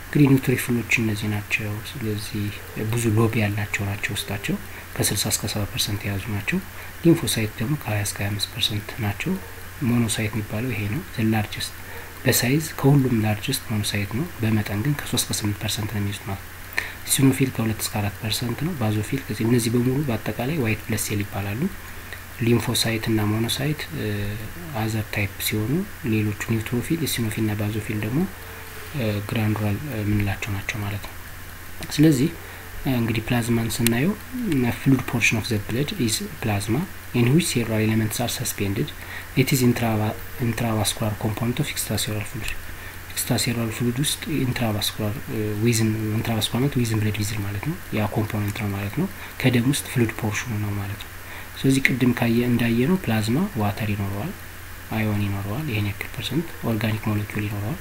እንግዲህ ኒውትሮፊሎች እነዚህ ናቸው ስለዚህ ብዙ ሎብ ያላቸው ናቸው ውስጣቸው ከስልሳ እስከ ሰባ ፐርሰንት ያዙ ናቸው ሊምፎሳይት ደግሞ ከሃያ እስከ ሃያ አምስት ፐርሰንት ናቸው ሞኖሳይት የሚባለው ይሄ ነው the largest በሳይዝ ከሁሉም ላርጀስት ሞኖሳይት ነው በመጠን ግን ከ3.8% ነው የሚይዙት ማለት ሲኖፊል ከ2.4% ነው ባዞፊል ከዚህ እነዚህ በሙሉ በአጠቃላይ ዋይት ብለድ ሴል ይባላሉ ሊምፎሳይት እና ሞኖሳይት አዘር ታይፕ ሲሆኑ ሌሎቹ ኒውትሮፊል ሲኖፊል እና ባዞፊል ደግሞ ግራኑላር ምንላቸው ናቸው ማለት ነው ስለዚህ እንግዲህ ፕላዝማን ስናየው fluid portion of the blood is plasma in which several elements are suspended it is intra intravascular component of extracellular fluid extracellular fluid ውስጥ intravascular within intravascular not within blood vessel ማለት ነው ያ ኮምፖነንት ነው ማለት ነው ከደም ውስጥ fluid portion ነው ማለት ነው ስለዚህ ቅድም ካየ እንዳየ ነው ፕላዝማ ዋተር ይኖራል አዮን ይኖራል ይሄን ፐርሰንት ኦርጋኒክ ሞለኪውል ይኖራል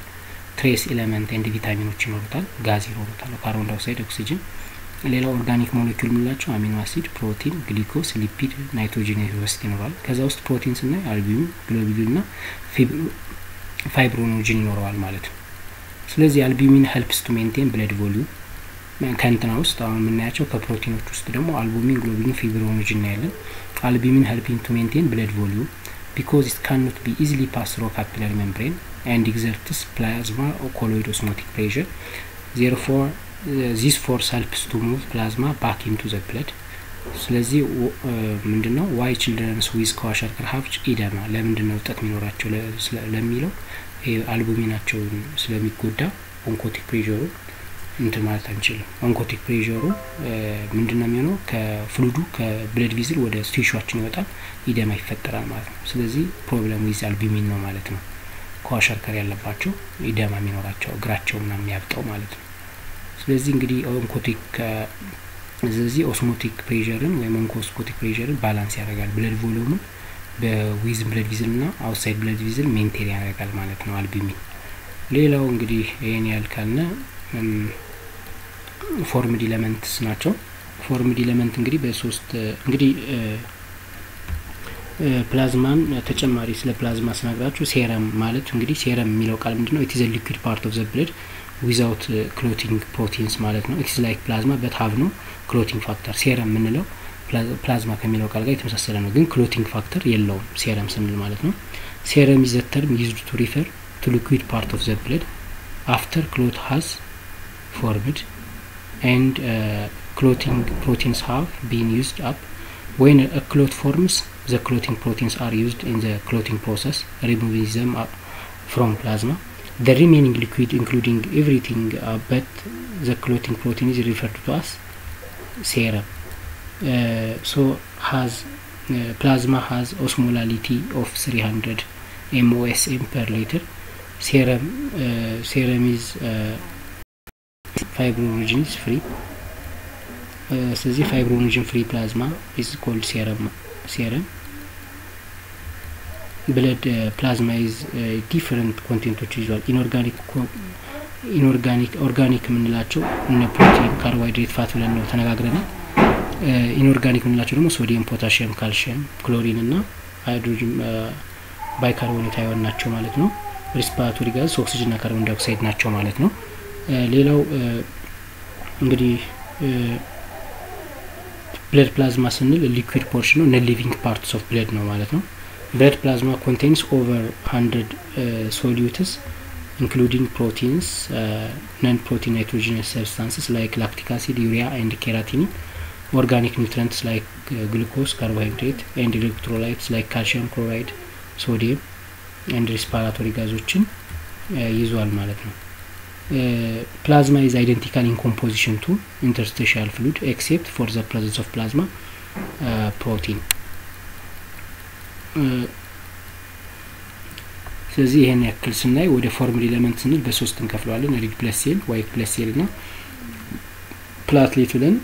ትሬስ ኤሌመንት ኤንድ ቪታሚኖች ይኖራል ጋዝ ይኖራል ካርቦን ዳይኦክሳይድ ኦክሲጅን ሌላ ኦርጋኒክ ሞለኪውል ምንላቸው አሚኖ አሲድ ፕሮቲን ግሊኮስ ሊፒድ ናይትሮጂን ይወስድ ይኖራል ከዛ ውስጥ ፕሮቲን እና አልቢዩሚን ግሎቢዩሊን እና ፊብሪኖጂን ይኖራል ማለት ነው ስለዚህ አልቢዩሚን helps to maintain blood volume ከእንትና ውስጥ አሁን ምናያቸው ከፕሮቲኖች ውስጥ ደግሞ አልቡሚን ግሎቢዩሊን ፊብሪኖጂን ያለን አልቢዩሚን helping to maintain blood volume because it cannot be easily passed through capillary membrane and exerts plasma or colloid osmotic pressure therefore Uh, this force helps to move plasma back into the blood. ስለዚህ ምንድነው why children with kwashiorkor have edema ለምንድነው ጣት የሚኖራቸው ለሚለው አልቡሚናቸው ስለሚጎዳ oncotic pressure እንትን ማለት አንችልም oncotic pressure ምንድነው የሚሆነው ከፍሉዱ ከብለድ ቪዝል ወደ ቲሹዎችን ይወጣል edema ይፈጠራል ማለት ነው ስለዚህ problem with albumin ነው ማለት ነው kwashiorkor ያለባቸው edema የሚኖራቸው እግራቸውና የሚያብጠው ማለት ነው ስለዚህ እንግዲህ oncotic ስለዚህ osmotic pressureን ወይ oncotic pressureን ባላንስ ያደርጋል blood volume-ን በwithin blood vessel እና outside blood vessel maintain ያደርጋል ማለት ነው albumin ሌላው እንግዲህ ይሄን ያልካልና formed elements ናቸው formed element እንግዲህ በሶስት እንግዲህ ፕላዝማን ተጨማሪ ስለ ፕላዝማ ስናግራችሁ serum ማለት እንግዲህ serum የሚለው ቃል ምንድነው it is a liquid part of the blood without uh, clotting proteins ማለት ነው it's like plasma but have no clotting factor serum ምንለው ፕላዝማ ከሚለው ቃል ጋር የተመሳሰለ ነው ግን clotting factor የለውም serum ስንል ማለት ነው serum is the term used to refer to liquid part of the blood after clot has formed and uh, clotting proteins have been used up when a clot forms the clotting proteins are used in the clotting process removing them up from plasma the remaining liquid including everything uh, but the clotting protein is referred to as serum uh, so has uh, plasma has osmolality of three hundred millimoles per liter serum uh, serum is uh, fibrinogen free uh, so the fibrinogen free plasma is called serum serum blood uh, plasma is uh, different content which usual inorganic inorganic organic ምንላቸው እነ ፕሮቲን ካርቦሃይድሬት ፋት ብለን ነው ተነጋግረናል ኢንኦርጋኒክ ምንላቸው ደግሞ ሶዲየም ፖታሺየም ካልሲየም ክሎሪን እና ሃይድሮጅን ባይካርቦኔት አዮን ናቸው ማለት ነው ሪስፓራቶሪ ጋዝ ኦክሲጅን እና ካርቦን ዳይኦክሳይድ ናቸው ማለት ነው ሌላው እንግዲህ blood plasma ስንል liquid portion ነው non living parts of blood ነው ማለት ነው blood plasma contains over one hundred uh, solutes including proteins uh, non-protein nitrogenous substances like lactic acid urea and keratin organic nutrients like uh, glucose carbohydrate and electrolytes like calcium chloride sodium and respiratory gases ይዟል ማለት ነው plasma is identical in composition to interstitial fluid except for the presence of plasma uh, protein ስለዚህ ይሄን ያክል ስናይ ወደ ፎርሙላ ኤሌመንት ስንል በሶስት እንከፍለዋለን ሬድ ፕላስ ሴል ዋይት ፕላስ ሴል እና ፕላትሌት ብለን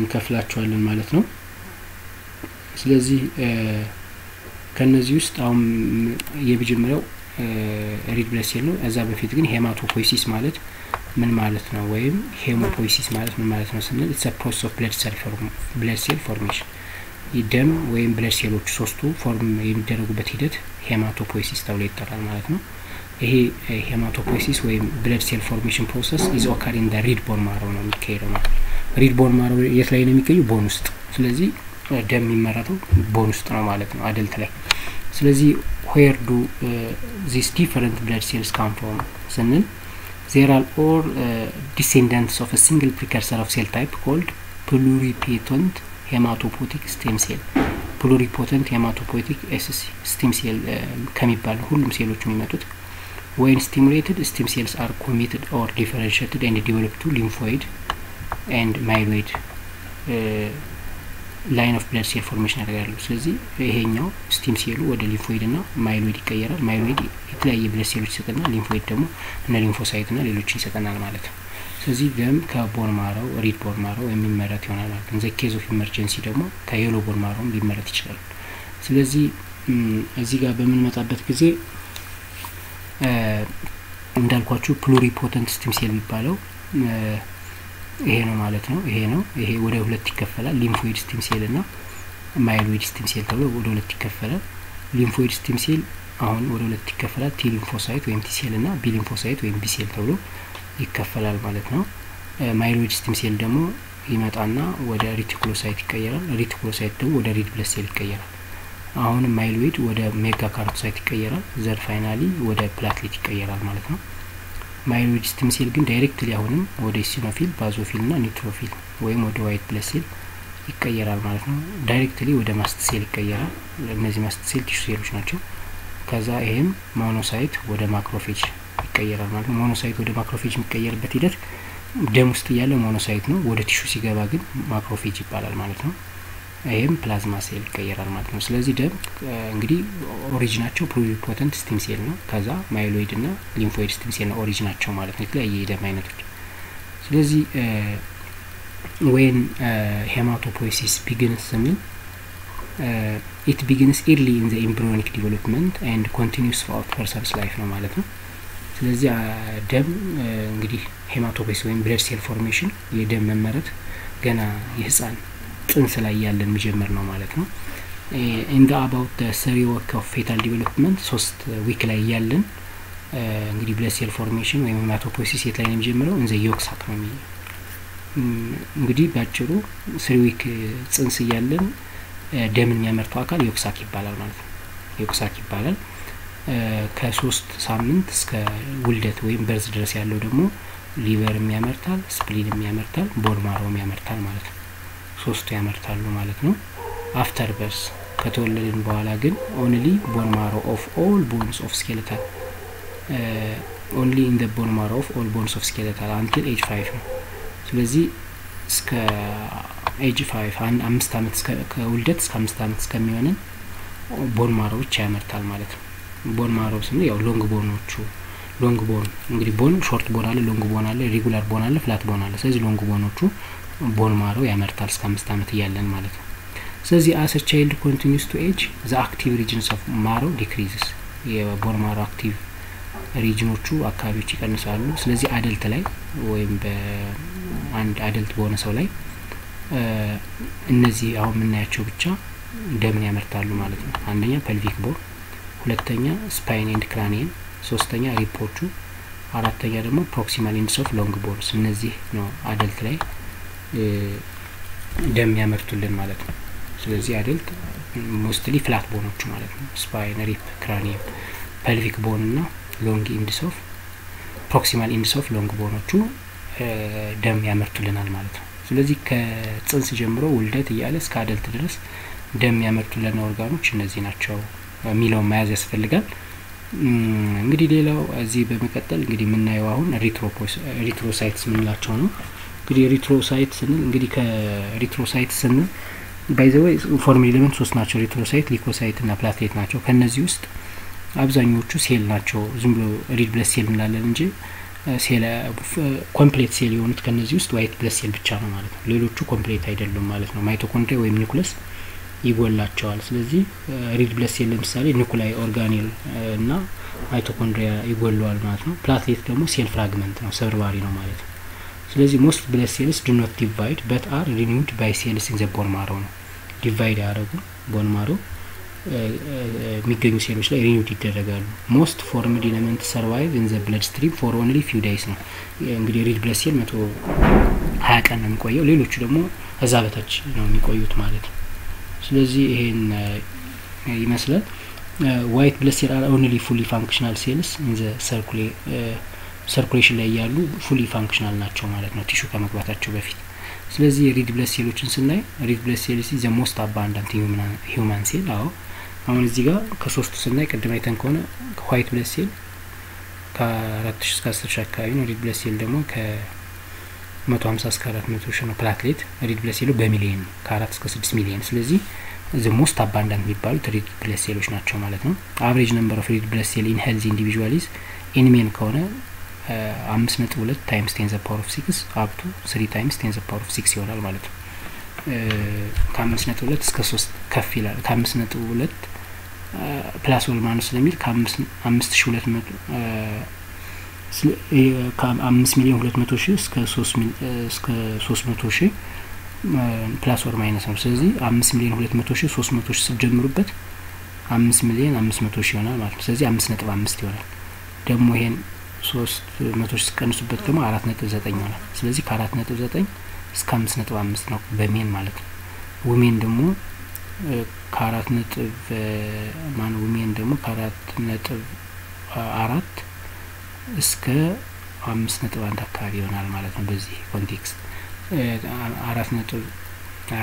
እንከፍላቸዋለን ማለት ነው ስለዚህ ከነዚህ ውስጥ አሁን የመጀመሪያው ሬድ ፕላስ ሴል ነው እዛ በፊት ግን ሄማቶፖይሲስ ማለት ምን ማለት ነው ወይም ሄሞፖይሲስ ማለት ምን ማለት ነው ስንል ኢትስ አ ፕሮሰስ ኦፍ ብለድ ሴል ብለድ ሴል ፎርሜሽን ይደም ወይም ብለድ ሴሎች ሶስቱ ፎርም የሚደረጉበት ሂደት ሄማቶፖይሲስ ተብሎ ይጠራል ማለት ነው ይሄ ሄማቶፖይሲስ ወይም ብለድ ሴል ፎርሜሽን ፕሮሰስ ኢዝ ኦካሪንግ ዳ ሬድ ቦን ማሮ ነው የሚካሄደው ሬድ ቦን ማሮ የት ላይ ነው የሚካሄደው ቦን ውስጥ ስለዚህ ደም የሚመረተው ቦን ውስጥ ነው ማለት ነው አደልት ላይ ስለዚህ where do uh, these different blood cells come from ስንል they are all uh, descendants of a single precursor of cell type called pluripotent hematopoietic stem cell pluripotent hematopoietic stem cell ከሚባል ሁሉም ሴሎች የሚመጡት when stimulated stem cells are committed or differentiated and develop to lymphoid and myeloid uh, line of blood cell formation ያደርጋሉ ስለዚህ ይሄኛው stem cell ወደ lymphoid እና myeloid ይቀየራል myeloid የተለያየ blood cells ይሰጠና lymphoid ደግሞ እና lymphocyte እና ሌሎች ይሰጠናል ማለት ነው ስለዚህ ደም ከቦን ማሮ ሬድ ቦን ማሮ የሚመረት ይሆናል ማለት ነው ዘኬዝ ኦፍ ኢመርጀንሲ ደግሞ ከየሎ ቦን ማሮም ሊመረት ይችላል ስለዚህ እዚህ ጋር በመንመጣበት ጊዜ እንዳልኳችሁ ፕሉሪፖተንት ስቲም ሴል የሚባለው ይሄ ነው ማለት ነው ይሄ ነው ይሄ ወደ ሁለት ይከፈላል ሊምፎይድ ስቲም ሴል እና ማይሎይድ ስቲም ሴል ተብሎ ወደ ሁለት ይከፈላል ሊምፎይድ ስቲም ሴል አሁን ወደ ሁለት ይከፈላል ቲ ሊምፎሳይት ወይም ቲ ሴል እና ቢ ሊምፎሳይት ወይም ቢ ሴል ተብሎ ይከፈላል ማለት ነው ማይሎይድ ስቲም ሴል ደግሞ ይመጣና ወደ ሪቲኩሎሳይት ይቀየራል ሪቲኩሎሳይት ደግሞ ወደ ሬድ ፕላስ ሴል ይቀየራል አሁን ማይሎይድ ወደ ሜጋ ካርቦሳይት ይቀየራል ዘር ፋይናሊ ወደ ፕላትሌት ይቀየራል ማለት ነው ማይሎይድ ስቲም ሴል ግን ዳይሬክትሊ አሁንም ወደ ሲኖፊል ባዞፊል እና ኒትሮፊል ወይም ወደ ዋይት ፕላስ ሴል ይቀየራል ማለት ነው ዳይሬክትሊ ወደ ማስት ሴል ይቀየራል እነዚህ ማስት ሴል ቲሹ ሴሎች ናቸው ከዛ ይሄም ሞኖሳይት ወደ ማክሮፌጅ ይቀየራል ማለት ነው ሞኖሳይት ወደ ማክሮፌጅ የሚቀየርበት ሂደት ደም ውስጥ ያለ ሞኖሳይት ነው ወደ ቲሹ ሲገባ ግን ማክሮፌጅ ይባላል ማለት ነው ይሄም ፕላዝማ ሴል ይቀየራል ማለት ነው ስለዚህ ደም እንግዲህ ኦሪጂናቸው ፕሉሪፖተንት ስቲም ሴል ነው ከዛ ማይሎይድ እና ሊምፎይድ ስቲም ሴል ነው ኦሪጂናቸው ማለት ነው የተለያየ የደም አይነቶች ስለዚህ when hematopoiesis begins ስንል it begins early in the embryonic development and continues throughout person's life ነው ማለት ነው ስለዚህ ደም እንግዲህ ሄማቶፖይሲስ ወይም ብለድ ሴል ፎርሜሽን የደም መመረት ገና የህፃን ጽንስ ላይ ያለ የሚጀምር ነው ማለት ነው and about the period of fetal development ሶስት ዊክ ላይ ያለን እንግዲህ ብለድ ሴል ፎርሜሽን ወይም ሄማቶፖይሲስ የት ላይ ነው የሚጀምረው እንዘ ዮክስ አካባቢ እንግዲህ ባጭሩ three ዊክ ጽንስ ያለን ደምን የሚያመርተው አካል ዮክሳክ ይባላል ማለት ነው ዮክሳክ ይባላል ከሶስት ሳምንት እስከ ውልደት ወይም በርዝ ድረስ ያለው ደግሞ ሊቨርም ያመርታል ስፕሊንም ያመርታል ቦን ማሮም ያመርታል ማለት ነው ሶስቱ ያመርታሉ ማለት ነው አፍተር በርዝ ከተወለደን በኋላ ግን only bone marrow of all bones of skeletal only in the bone marrow of all bones of skeletal until age five ነው ስለዚህ እስከ age five አንድ አምስት አመት እስከ ውልደት እስከ አምስት አመት እስከሚሆን ቦን ማሮው ብቻ ያመርታል ማለት ነው ቦን ማሮው ስለ ያው ሎንግ ቦኖቹ ሎንግ ቦን እንግዲህ ቦን ሾርት ቦን አለ ሎንግ ቦን አለ ሬጉላር ቦን አለ ፍላት ቦን አለ ስለዚህ ሎንግ ቦኖቹ ቦን ማሮው ያመርታል እስከ አምስት አመት ይያለን ማለት ነው So the, as a child continues to age, the active regions of marrow decreases. Yeah, bone marrow active region or two, akabi chicken salu. So the adult life, and adult bone so life. Nazi Auminachucha, Demia Mertalu Malatin, Andania, pelvic bone, Hulatania, spine and cranium, Sostania, Riportu, Arataya, proximal ends of long bones, Nazi, no adult lay, Demia Mertulan Malatin. So the adult, mostly flat bone of Chumalatin, spine, rib, cranium, pelvic bone, long ends of proximal ends of long bone of two, Demia Mertulan Malatin. So let's see that since Jambro will get the Alice Cadel Tellers, Demiamertulan organoch in the Zinacho, Milo Mazes Felgan, Gridello, Azibemecatel, Griminawan, erythrocytes Milachono, erythrocytes and Grica erythrocytes and by the way, formulaments was natural erythrocyte, leukocyte and aplatate nacho, can as used. Abzanuchus Hill Nacho, Zumbo, Red Blessing Lalange. سيلا complete cell unit can is used white blood cell ብቻ ነው ማለት ነው ሌሎቹ complete አይደሉም ማለት ነው ማይቶኮንድሪያ ወይም ኒኩለስ ይጎላቸዋል ስለዚህ ሬድ ብለስ ሴል ለምሳሌ ኒኩላይ ኦርጋኔል እና ማይቶኮንድሪያ ይጎላዋል ማለት ነው ፕላትሌት ደግሞ ሴል ፍራግመንት ነው ሰርቫሪ ነው ማለት ነው ስለዚህ most blood cells do not divide but are renewed by cells in the bone marrow ነው divide ያደረጉ bone marrow የሚገኙ ሴሎች ላይ ሪኒው ይደረጋሉ most formed element survive in the bloodstream for only few days ነው እንግዲህ ሬድ ብለስ ሴል መቶ ሃያ ቀን ነው የሚቆየው ሌሎቹ ደግሞ እዛ በታች ነው የሚቆዩት ማለት ነው ስለዚህ ይሄን ይመስላል white blood cells are only fully functional cells in the circulation ላይ ያሉ fully functional ናቸው ማለት ነው ቲሹ ከመግባታቸው በፊት ስለዚህ ሬድ ብለስ ሴሎችን ስናይ ሬድ ብለስ ሴልስ is the most abundant human cell አዎ አሁን እዚህ ጋር ከሶስቱ ስናይ ቀደም አይተን ከሆነ white blood cell ከአራት ሺህ እስከ አስር ሺህ አካባቢ ነው red blood cell ደግሞ ከ150 እስከ አራት መቶ ሺህ ነው platelet red blood cell በሚሊየን ከአራት እስከ ስድስት ሚሊየን ስለዚህ the most abundant የሚባሉት red blood cells ናቸው ማለት ነው average number of red blood cell in healthy individuals is in men ከሆነ five point two times ten to the power of six up to three times ten to the power of six ይሆናል ማለት ነው ከአምስት ነጥብ ሁለት እስከ ሶስት ከፍ ይላል ከአምስት ነጥብ ሁለት ፕላስ ወል ማይነስ ለሚል ከአምስት ሚሊዮን ሁለት መቶ ሺህ እስከ ሶስት መቶ ሺህ ፕላስ ወል ማይነስ ነው ስለዚህ አምስት ሚሊዮን ሁለት መቶ ሺህ ሶስት መቶ ሺህ ሲደምሩበት አምስት ሚሊዮን አምስት መቶ ሺህ ይሆናል ማለት ነው ስለዚህ አምስት ነጥብ አምስት ይሆናል ደግሞ ይሄን ሶስት መቶ ሺህ ሲቀንሱበት ደግሞ አራት ነጥብ ዘጠኝ ይሆናል ስለዚህ ከአራት ነጥብ ዘጠኝ እስከ አምስት ነጥብ አምስት ነው በሚን ማለት ነው ዊሜን ደግሞ ከአራት ነጥብ ማን ዊሜን ደግሞ ከአራት ነጥብ አራት እስከ አምስት ነጥብ አንድ አካባቢ ይሆናል ማለት ነው በዚህ ኮንቴክስት አራት ነጥብ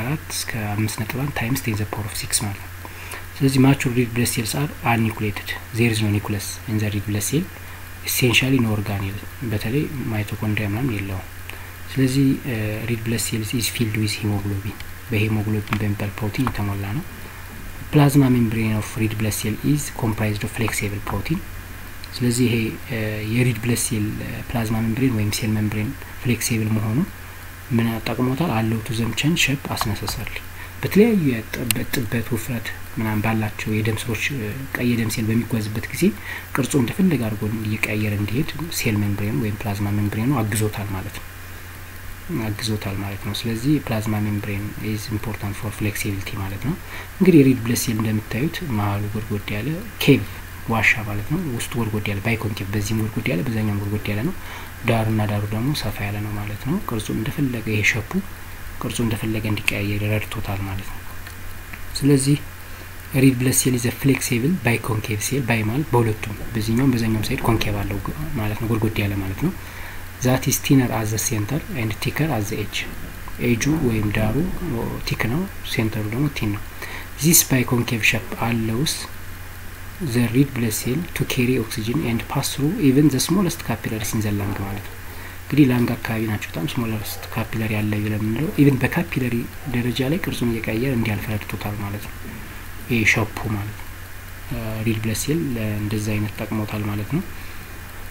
አራት እስከ አምስት ነጥብ አንድ times ten to the power of six ማለት ነው ስለዚህ mature red blood cells are unnucleated there is no nucleus in the red blood cell essentially inorganic በተለይ ማይቶኮንድሪያ ምናምን የለውም ስለዚህ ሬድ ብለድ ሴልስ ኢዝ ፊልድ ዊዝ ሂሞግሎቢን በሂሞግሎቢን በሚባል ፕሮቲን የተሞላ ነው ፕላዝማ ሜምብሬን ኦፍ ሬድ ብለድ ሴል ኢዝ ኮምፕራይዝድ ኦፍ ፍሌክሲብል ፕሮቲን ስለዚህ ይሄ የሬድ ብለድ ሴል ፕላዝማ ሜምብሬን ወይም ሴል ሜምብሬን ፍሌክሲብል መሆኑ ምን አጠቅሞታል አለው ቱዘምቸን ሼፕ አስነሳሳል በተለያየ የጥበት ውፍረት ምናን ባላቸው የደም ስሮች ቀይ የደም ሴል በሚጓዝበት ጊዜ ቅርጹ እንደፈለገ አድርጎ ይቀየር እንዲሄድ ሴል ሜምብሬን ወይም ፕላዝማ ሜምብሬን አግዞታል ማለት ነው አግዞታል ማለት ነው ስለዚህ ፕላዝማ ሜምብሬን is important for flexibility ማለት ነው እንግዲህ ሬድ ብለስ ሴል እንደምታዩት ማሉ ጎርጎድ ያለ ኬቭ ዋሻ ማለት ነው ውስጥ ጎርጎድ ያለ ባይኮንኬቭ በዚህም ጎርጎድ ያለ በዛኛም ጎርጎድ ያለ ነው ዳርና ዳሩ ደግሞ ሰፋ ያለ ነው ማለት ነው ቅርጹ እንደፈለገ ይሄ ሸፑ ቅርጹ እንደፈለገ እንዲቀያየር ረድቶታል ማለት ነው ስለዚህ ሬድ ብለስ ሴል is a flexible biconcave cell ባይማል በሁለቱም በዚህኛው በዛኛው ሳይድ ኮንኬቭ አለው ማለት ነው ጎርጎድ ያለ ማለት ነው that is thinner at the center and thicker at the edge edge ወይም ዳሩ thick ነው ሴንተሩ ደግሞ thin ነው this biconcave shape allows the red blood cell to carry oxygen and pass through even the smallest capillaries in the lung ማለት ነው እንግዲህ ላንግ አካባቢ ናቸው በጣም smallest capillary ያለ ይለምነው even በካፒላሪ ደረጃ ላይ ቅርጹን እየቀየረ እንዲያልፍ አድርጎታል ማለት ነው ይሄ ሼፕ ማለት red blood cell እንደዛ አይነት ተጠቅሞታል ማለት ነው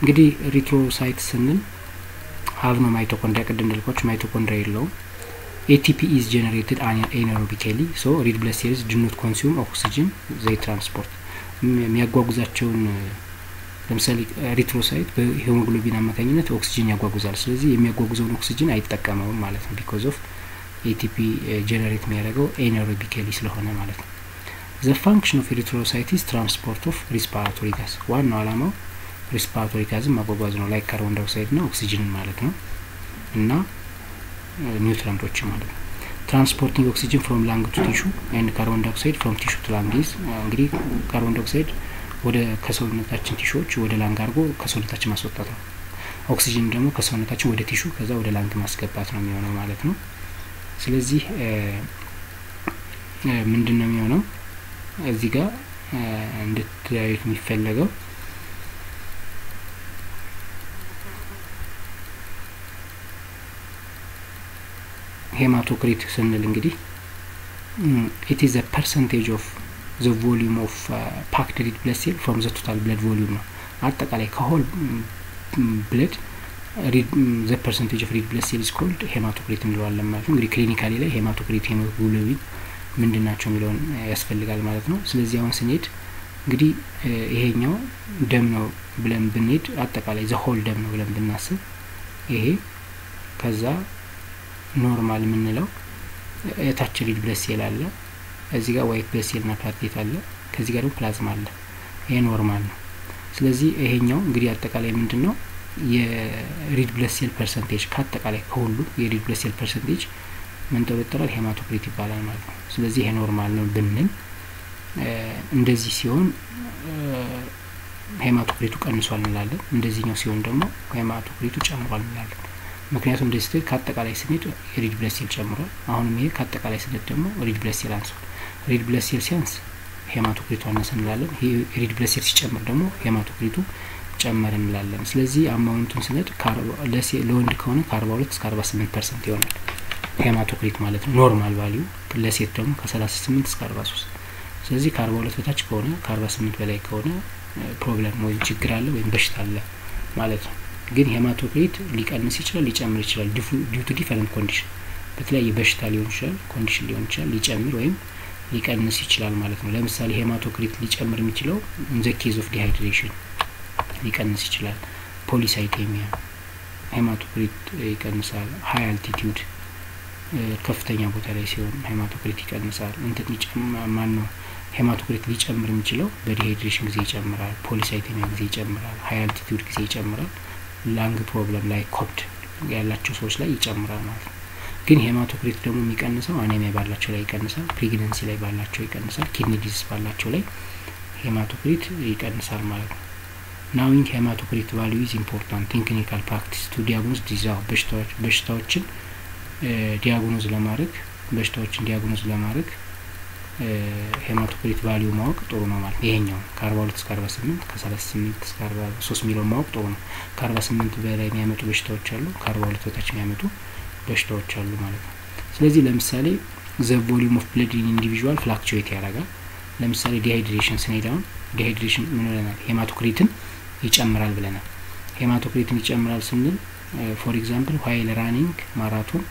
እንግዲህ erythrocytes ስንል have no mitochondria ቅድም እንደልኳችሁ ማይቶኮንድሪያ የለውም A T P is generated anaerobically, so red blood cells do not consume oxygen, they transport. የሚያጓጉዛቸውን ለምሳሌ ኤሪትሮሳይት በሂሞግሎቢን አማካኝነት ኦክሲጅን ያጓጉዛል ስለዚህ የሚያጓጉዘውን ኦክሲጅን አይጠቀመውም ማለት ነው because of A T P generate የሚያደርገው anaerobically ስለሆነ ማለት ነው the function of erythrocyte is transport of respiratory gas ዋናው ዓላማው respiratory gas ማጓጓዝ ነው like carbon dioxide ነው ኦክሲጅን ማለት ነው እና ኒውትራንቶች ማለት ነው transporting oxygen from lung to tissue and carbon dioxide from tissue to lung is እንግዲህ carbon dioxide ወደ ከሰውነታችን ቲሹዎች ወደ ላንግ አርጎ ከሰውነታችን ማስወጣት ነው ኦክሲጅን ደግሞ ከሰውነታችን ወደ ቲሹ ከዛ ወደ ላንግ ማስገባት ነው የሚሆነው ማለት ነው ስለዚህ ምንድነው የሚሆነው እዚህ ጋር እንድትያዩት የሚፈልገው hematocrit ስንል እንግዲህ it is a percentage of the volume of uh, packed red blood cell from the total blood volume ነው አጠቃላይ ከሆል blood the percentage of red blood cell is called hematocrit እንለዋለን ማለት ነው እንግዲህ ክሊኒካሊ ላይ hematocrit hemoglobin ምንድናቸው የሚለውን ያስፈልጋል ማለት ነው ስለዚህ አሁን ስንሄድ እንግዲህ ይሄኛው ደም ነው ብለን ብንሄድ አጠቃላይ the whole ደም ነው ብለን ብናስብ ይሄ ከዛ ኖርማል ምንለው የታች ሪድ ብለስ ይላል እዚህ ጋር ዋይት ብለስ ይልና ፕላትሌት አለ ከዚህ ጋር ደግሞ ፕላዝማ አለ ይሄ ኖርማል ነው ስለዚህ ይሄኛው እንግዲህ አጠቃላይ ምንድነው የሪድ ብለስ ሴል ፐርሰንቴጅ ካጠቃላይ ከሁሉ የሪድ ብለስ ሴል ፐርሰንቴጅ ምን ተወጥራል ሄማቶክሪት ይባላል ማለት ነው ስለዚህ ይሄ ኖርማል ነው ብንል እንደዚህ ሲሆን ሄማቶክሪቱ ቀንሷል እንላለን እንደዚህኛው ሲሆን ደግሞ ሄማቶክሪቱ ጨምሯል እንላለን ምክንያቱም ደስተ ካጠቃላይ ስሜት ሪድ ብለስ ሴል ጨምሯል አሁንም ይሄ ካጠቃላይ ስሜት ደግሞ ሪድ ብለስ ሴል አንሷል ሪድ ብለስ ሴል ሲያንስ ሄማቶክሪቱ አነሰ እንላለን ሪድ ብለስ ሴል ሲጨምር ደግሞ ሄማቶክሪቱ ጨመረ እንላለን ስለዚህ አማውንቱን ስንል ለወንድ ከሆነ ከ42 እስከ 48% ይሆናል ሄማቶክሪት ማለት ነው ኖርማል ቫልዩ ለሴት ደግሞ ከ38 እስከ 43 ስለዚህ ከ42 በታች ከሆነ ከ48 በላይ ከሆነ ፕሮብለም ወይ ችግር አለ ወይ በሽታ አለ ማለት ነው ግን ሄማቶክሪት ሊቀንስ ይችላል ሊጨምር ይችላል due to different condition በተለያየ በሽታ ሊሆን ይችላል ኮንዲሽን ሊሆን ይችላል ሊጨምር ወይም ሊቀንስ ይችላል ማለት ነው ለምሳሌ ሄማቶክሪት ሊጨምር የሚችለው in the case of dehydration ሊቀንስ ይችላል polycythemia ሄማቶክሪት ይቀንሳል high altitude ከፍተኛ ቦታ ላይ ሲሆን ሄማቶክሪት ይቀንሳል እንትን ይጨምራል ማን ነው ሄማቶክሪት ሊጨምር የሚችለው በdehydration ጊዜ ይጨምራል polycythemia ጊዜ ይጨምራል high altitude ጊዜ ይጨምራል ላንግ ፕሮብለም ላይ ኮፕድ ያላችሁ ሰዎች ላይ ይጨምራል ማለት ነው ግን ሄማቶክሪት ደግሞ የሚቀንሰው አኔሚያ ባላችሁ ላይ ይቀንሳል ፕሬግናንሲ ላይ ባላችሁ ይቀንሳል ኪድኒ ዲዚዝ ባላችሁ ላይ ሄማቶክሪት ይቀንሳል ማለት ነው knowing hematocrit value is important in clinical practice to diagnose disease በሽታዎች በሽታዎችን ዲያግኖዝ ለማድረግ በሽታዎችን ዲያግኖዝ ለማድረግ ሄማቶክሪት ቫልዩ ማወቅ ጥሩ ነው ማለት ይሄኛው ከ42 እስከ 48 ከ38 እስከ 43 ሚሊዮን ማወቅ ጥሩ ነው ከ48 በላይ የሚያመጡ በሽታዎች አሉ ከ42 በታች የሚያመጡ በሽታዎች አሉ ማለት ነው ስለዚህ ለምሳሌ the volume of blood in individual fluctuate ያደርጋል ለምሳሌ dehydration ስንሄዳው dehydration ምን ይሆናል ሄማቶክሪትን ይጨምራል ብለናል ሄማቶክሪትን ይጨምራል ስንል for example while running marathon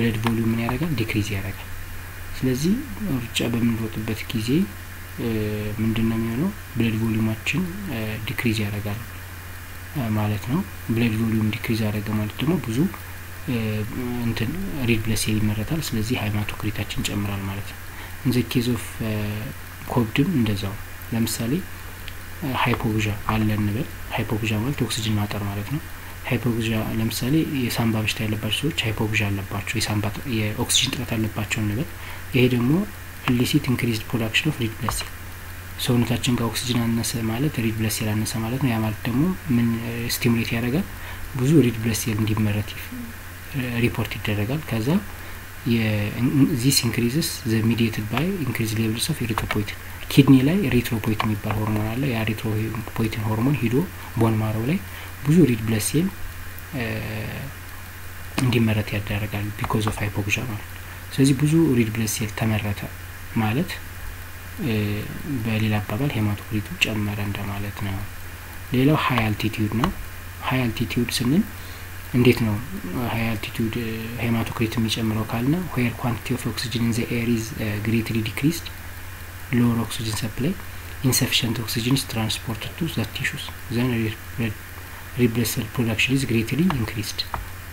blood volume ምን ያደርጋል decrease ያደርጋል ስለዚህ ሩጫ በሚወጥበት ጊዜ ምንድነው የሚሆነው ብለድ ቮሊዩማችን ዲክሪዝ ያደርጋል ማለት ነው ብለድ ቮሊዩም ዲክሪዝ ያደርጋል ማለት ደግሞ ብዙ እንትን ሪድ ብለስ ሴል ይመረታል ስለዚህ ሄማቶክሪታችን ጨምራል ማለት ነው in the case of ኮብድም እንደዛው ለምሳሌ ሃይፖክሲያ አለ እንበል ሃይፖክሲያ ማለት ኦክሲጅን ማጣት ማለት ነው ሃይፖክሲያ ለምሳሌ የሳምባ በሽታ ያለባቸው ሰዎች ሃይፖክሲያ አለባቸው የሳምባ የኦክሲጅን ጥረት አለባቸው እንበል ይሄ ደግሞ illicit increased production of red blood cell ሰውነታችን ጋር ኦክሲጅን አነሰ ማለት red blood cell አነሰ ማለት ነው ያ ማለት ደግሞ ምን ስቲሙሌት ያደርጋል ብዙ red blood cell እንዲመረት ሪፖርት ይደረጋል ከዛ this increases the mediated by increased levels of erythropoietin kidney ላይ erythropoietin የሚባል ሆርሞን አለ ያ erythropoietin ሆርሞን ሂዶ bone marrow ላይ ብዙ red blood cell እንዲመረት ያደርጋል because of hypoxia ማለት ስለዚህ ብዙ ሪድ ብለስ ሴል ተመረተ ማለት በሌላ አባባል ሄማቶክሪቱ ጨመረ እንደማለት ነው ሌላው ሃይ አልቲቲዩድ ነው ሃይ አልቲቲዩድ ስንል indeed no high altitude uh, hematocrit የሚጨምረው ካልነ where quantity of oxygen in the air is uh, greatly decreased lower oxygen supply insufficient oxygen is transported to the tissues then red blood cell production is greatly increased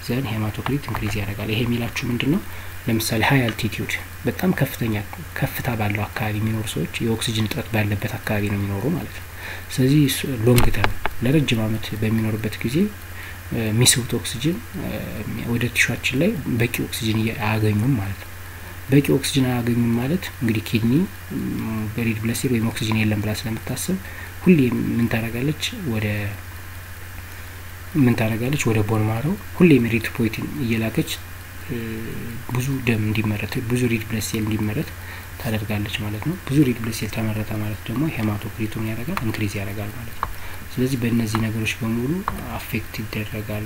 then hematocrit increase ያደርጋል ይሄ የሚላችሁ ምንድነው ለምሳሌ high altitude በጣም ከፍተኛ ከፍታ ባለው አካባቢ የሚኖር ሰዎች የኦክሲጅን እጥረት ባለበት አካባቢ ነው የሚኖሩ ማለት ነው ስለዚህ ሎንግ ታይም ለረጅም ዓመት በሚኖርበት ጊዜ ሚስውት ኦክሲጅን ወደ ቲሹአችን ላይ በቂ ኦክሲጅን ያገኙም ማለት ነው በቂ ኦክሲጅን ያገኙም ማለት እንግዲህ ኪድኒ በሬድ ብለስ ሴል ወይም ኦክሲጅን የለም ብላ ስለምታስብ ሁሌ ምን ታረጋለች ወደ ምን ታረጋለች ወደ ቦልማሮ ሁሌ ኤሪትሮፖይቲን እየላከች ብዙ ደም እንዲመረት ብዙ ሬድ ብለስ ሴል እንዲመረት ታደርጋለች ማለት ነው ብዙ ሬድ ብለስ ሴል ተመረተ ማለት ደግሞ ሄማቶክሪቱን ያረጋል ኢንክሪዝ ያረጋል ማለት ነው ስለዚህ በእነዚህ ነገሮች በሙሉ አፌክት ይደረጋል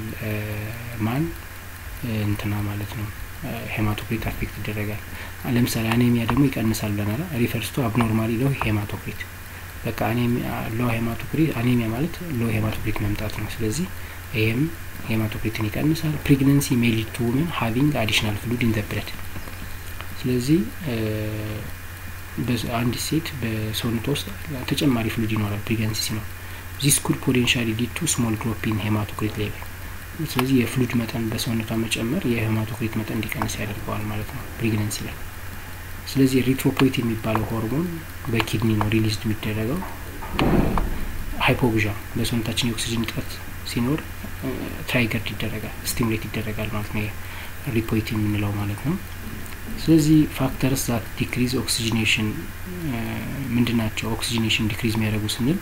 ማን እንትና ማለት ነው ሄማቶክሪት አፌክት ይደረጋል ለምሳሌ አኔሚያ ደግሞ ይቀንሳል ለናላ ሪፈርስ ቱ አብኖርማሊ ሎ ሄማቶክሪት በቃ አኔሚያ ሎ ሄማቶክሪት አኔሚያ ማለት ሎ ሄማቶክሪት መምጣት ነው ስለዚህ ይሄም ሄማቶክሪትን ይቀንሳል ፕሬግናንሲ may lead to women having additional fluid in the blood ስለዚህ በአንድ ሴት በሰውነት ውስጥ ተጨማሪ ፍሉድ ይኖራል ፕሬግናንሲ ነው This could potentially lead to small drop in hematocrit level. ስለዚህ የፍሉድ መጠን በሰውነቷ መጨመር የሄማቶክሪት መጠን እንዲቀንስ ያደርጋል ማለት ነው ፕሬግናንሲ ላይ። ስለዚህ ኤሪትሮፖይቲን የሚባለው ሆርሞን በኪድኒ ነው ሪሊዝድ የሚደረገው። ሃይፖግሊያ በሰውነታችን የኦክሲጅን እጥረት ሲኖር ትራይገር ይደረጋል ስቲሙሌት ይደረጋል ማለት ነው ኤሪትሮፖይቲን እንለው ማለት ነው። ስለዚህ ፋክተርስ that decrease oxygenation ምንድናቸው oxygenation decrease የሚያደርጉ ስንል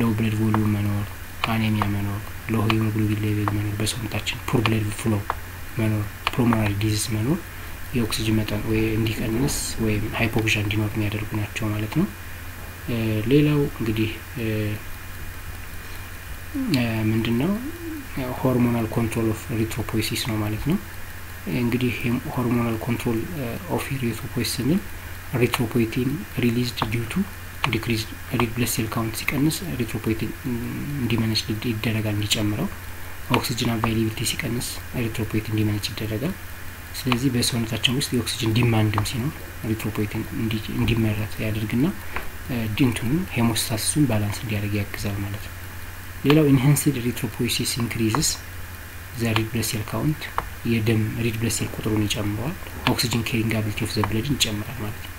low blood volume manor anemia manor low hemoglobin level manor በሰውነታችን poor blood flow manor pulmonary disease manor የኦክሲጅን መጠን ወይ እንዲቀንስ ወይ ሃይፖክሲያ እንዲኖር የሚያደርጉ ናቸው ማለት ነው ሌላው እንግዲህ ምንድነው hormonal control of erythropoiesis ነው ማለት ነው እንግዲህ hormonal control of erythropoiesis ነው erythropoietin released due to decreased red blood cell count ሲቀንስ erythropoietin diminishes ይደረጋል እንዲጨምረው oxygen availability ሲቀንስ erythropoietin diminishes ይደረጋል ስለዚህ በሰውነታችን ውስጥ የኦክሲጅን ዲማንድም ሲኖር erythropoietin እንዲመረት ያደርግና ድንቱን ሄሞስታሲስን ባላንስ እንዲያደርግ ያግዛል ማለት ነው ሌላው enhanced erythropoiesis increases the red blood cell count የደም red blood cell ቁጥሩን ይጨምራል oxygen carrying ability of the blood ይጨምራል ማለት ነው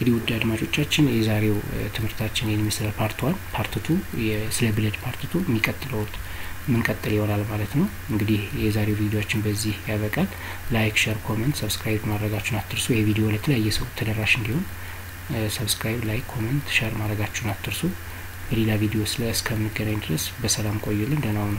ግዲ ውድ አድማጮቻችን የዛሬው ትምህርታችን የምስለ ፓርት one ፓርት two ስለ ብለድ ፓርት two የሚቀጥለው ምንቀጥል ይሆናል ማለት ነው እንግዲህ የዛሬው ቪዲዮአችን በዚህ ያበቃል ላይክ ሼር ኮሜንት ሰብስክራይብ ማድረጋችሁን አትርሱ የቪዲዮ ለተለያየ ሰው ተደራሽ እንዲሆን ሰብስክራይብ ላይክ ኮሜንት ሼር ማድረጋችሁን አትርሱ በሌላ ቪዲዮ ስለስከምንገናኝ ድረስ በሰላም ቆዩልን ደህና ሁኑ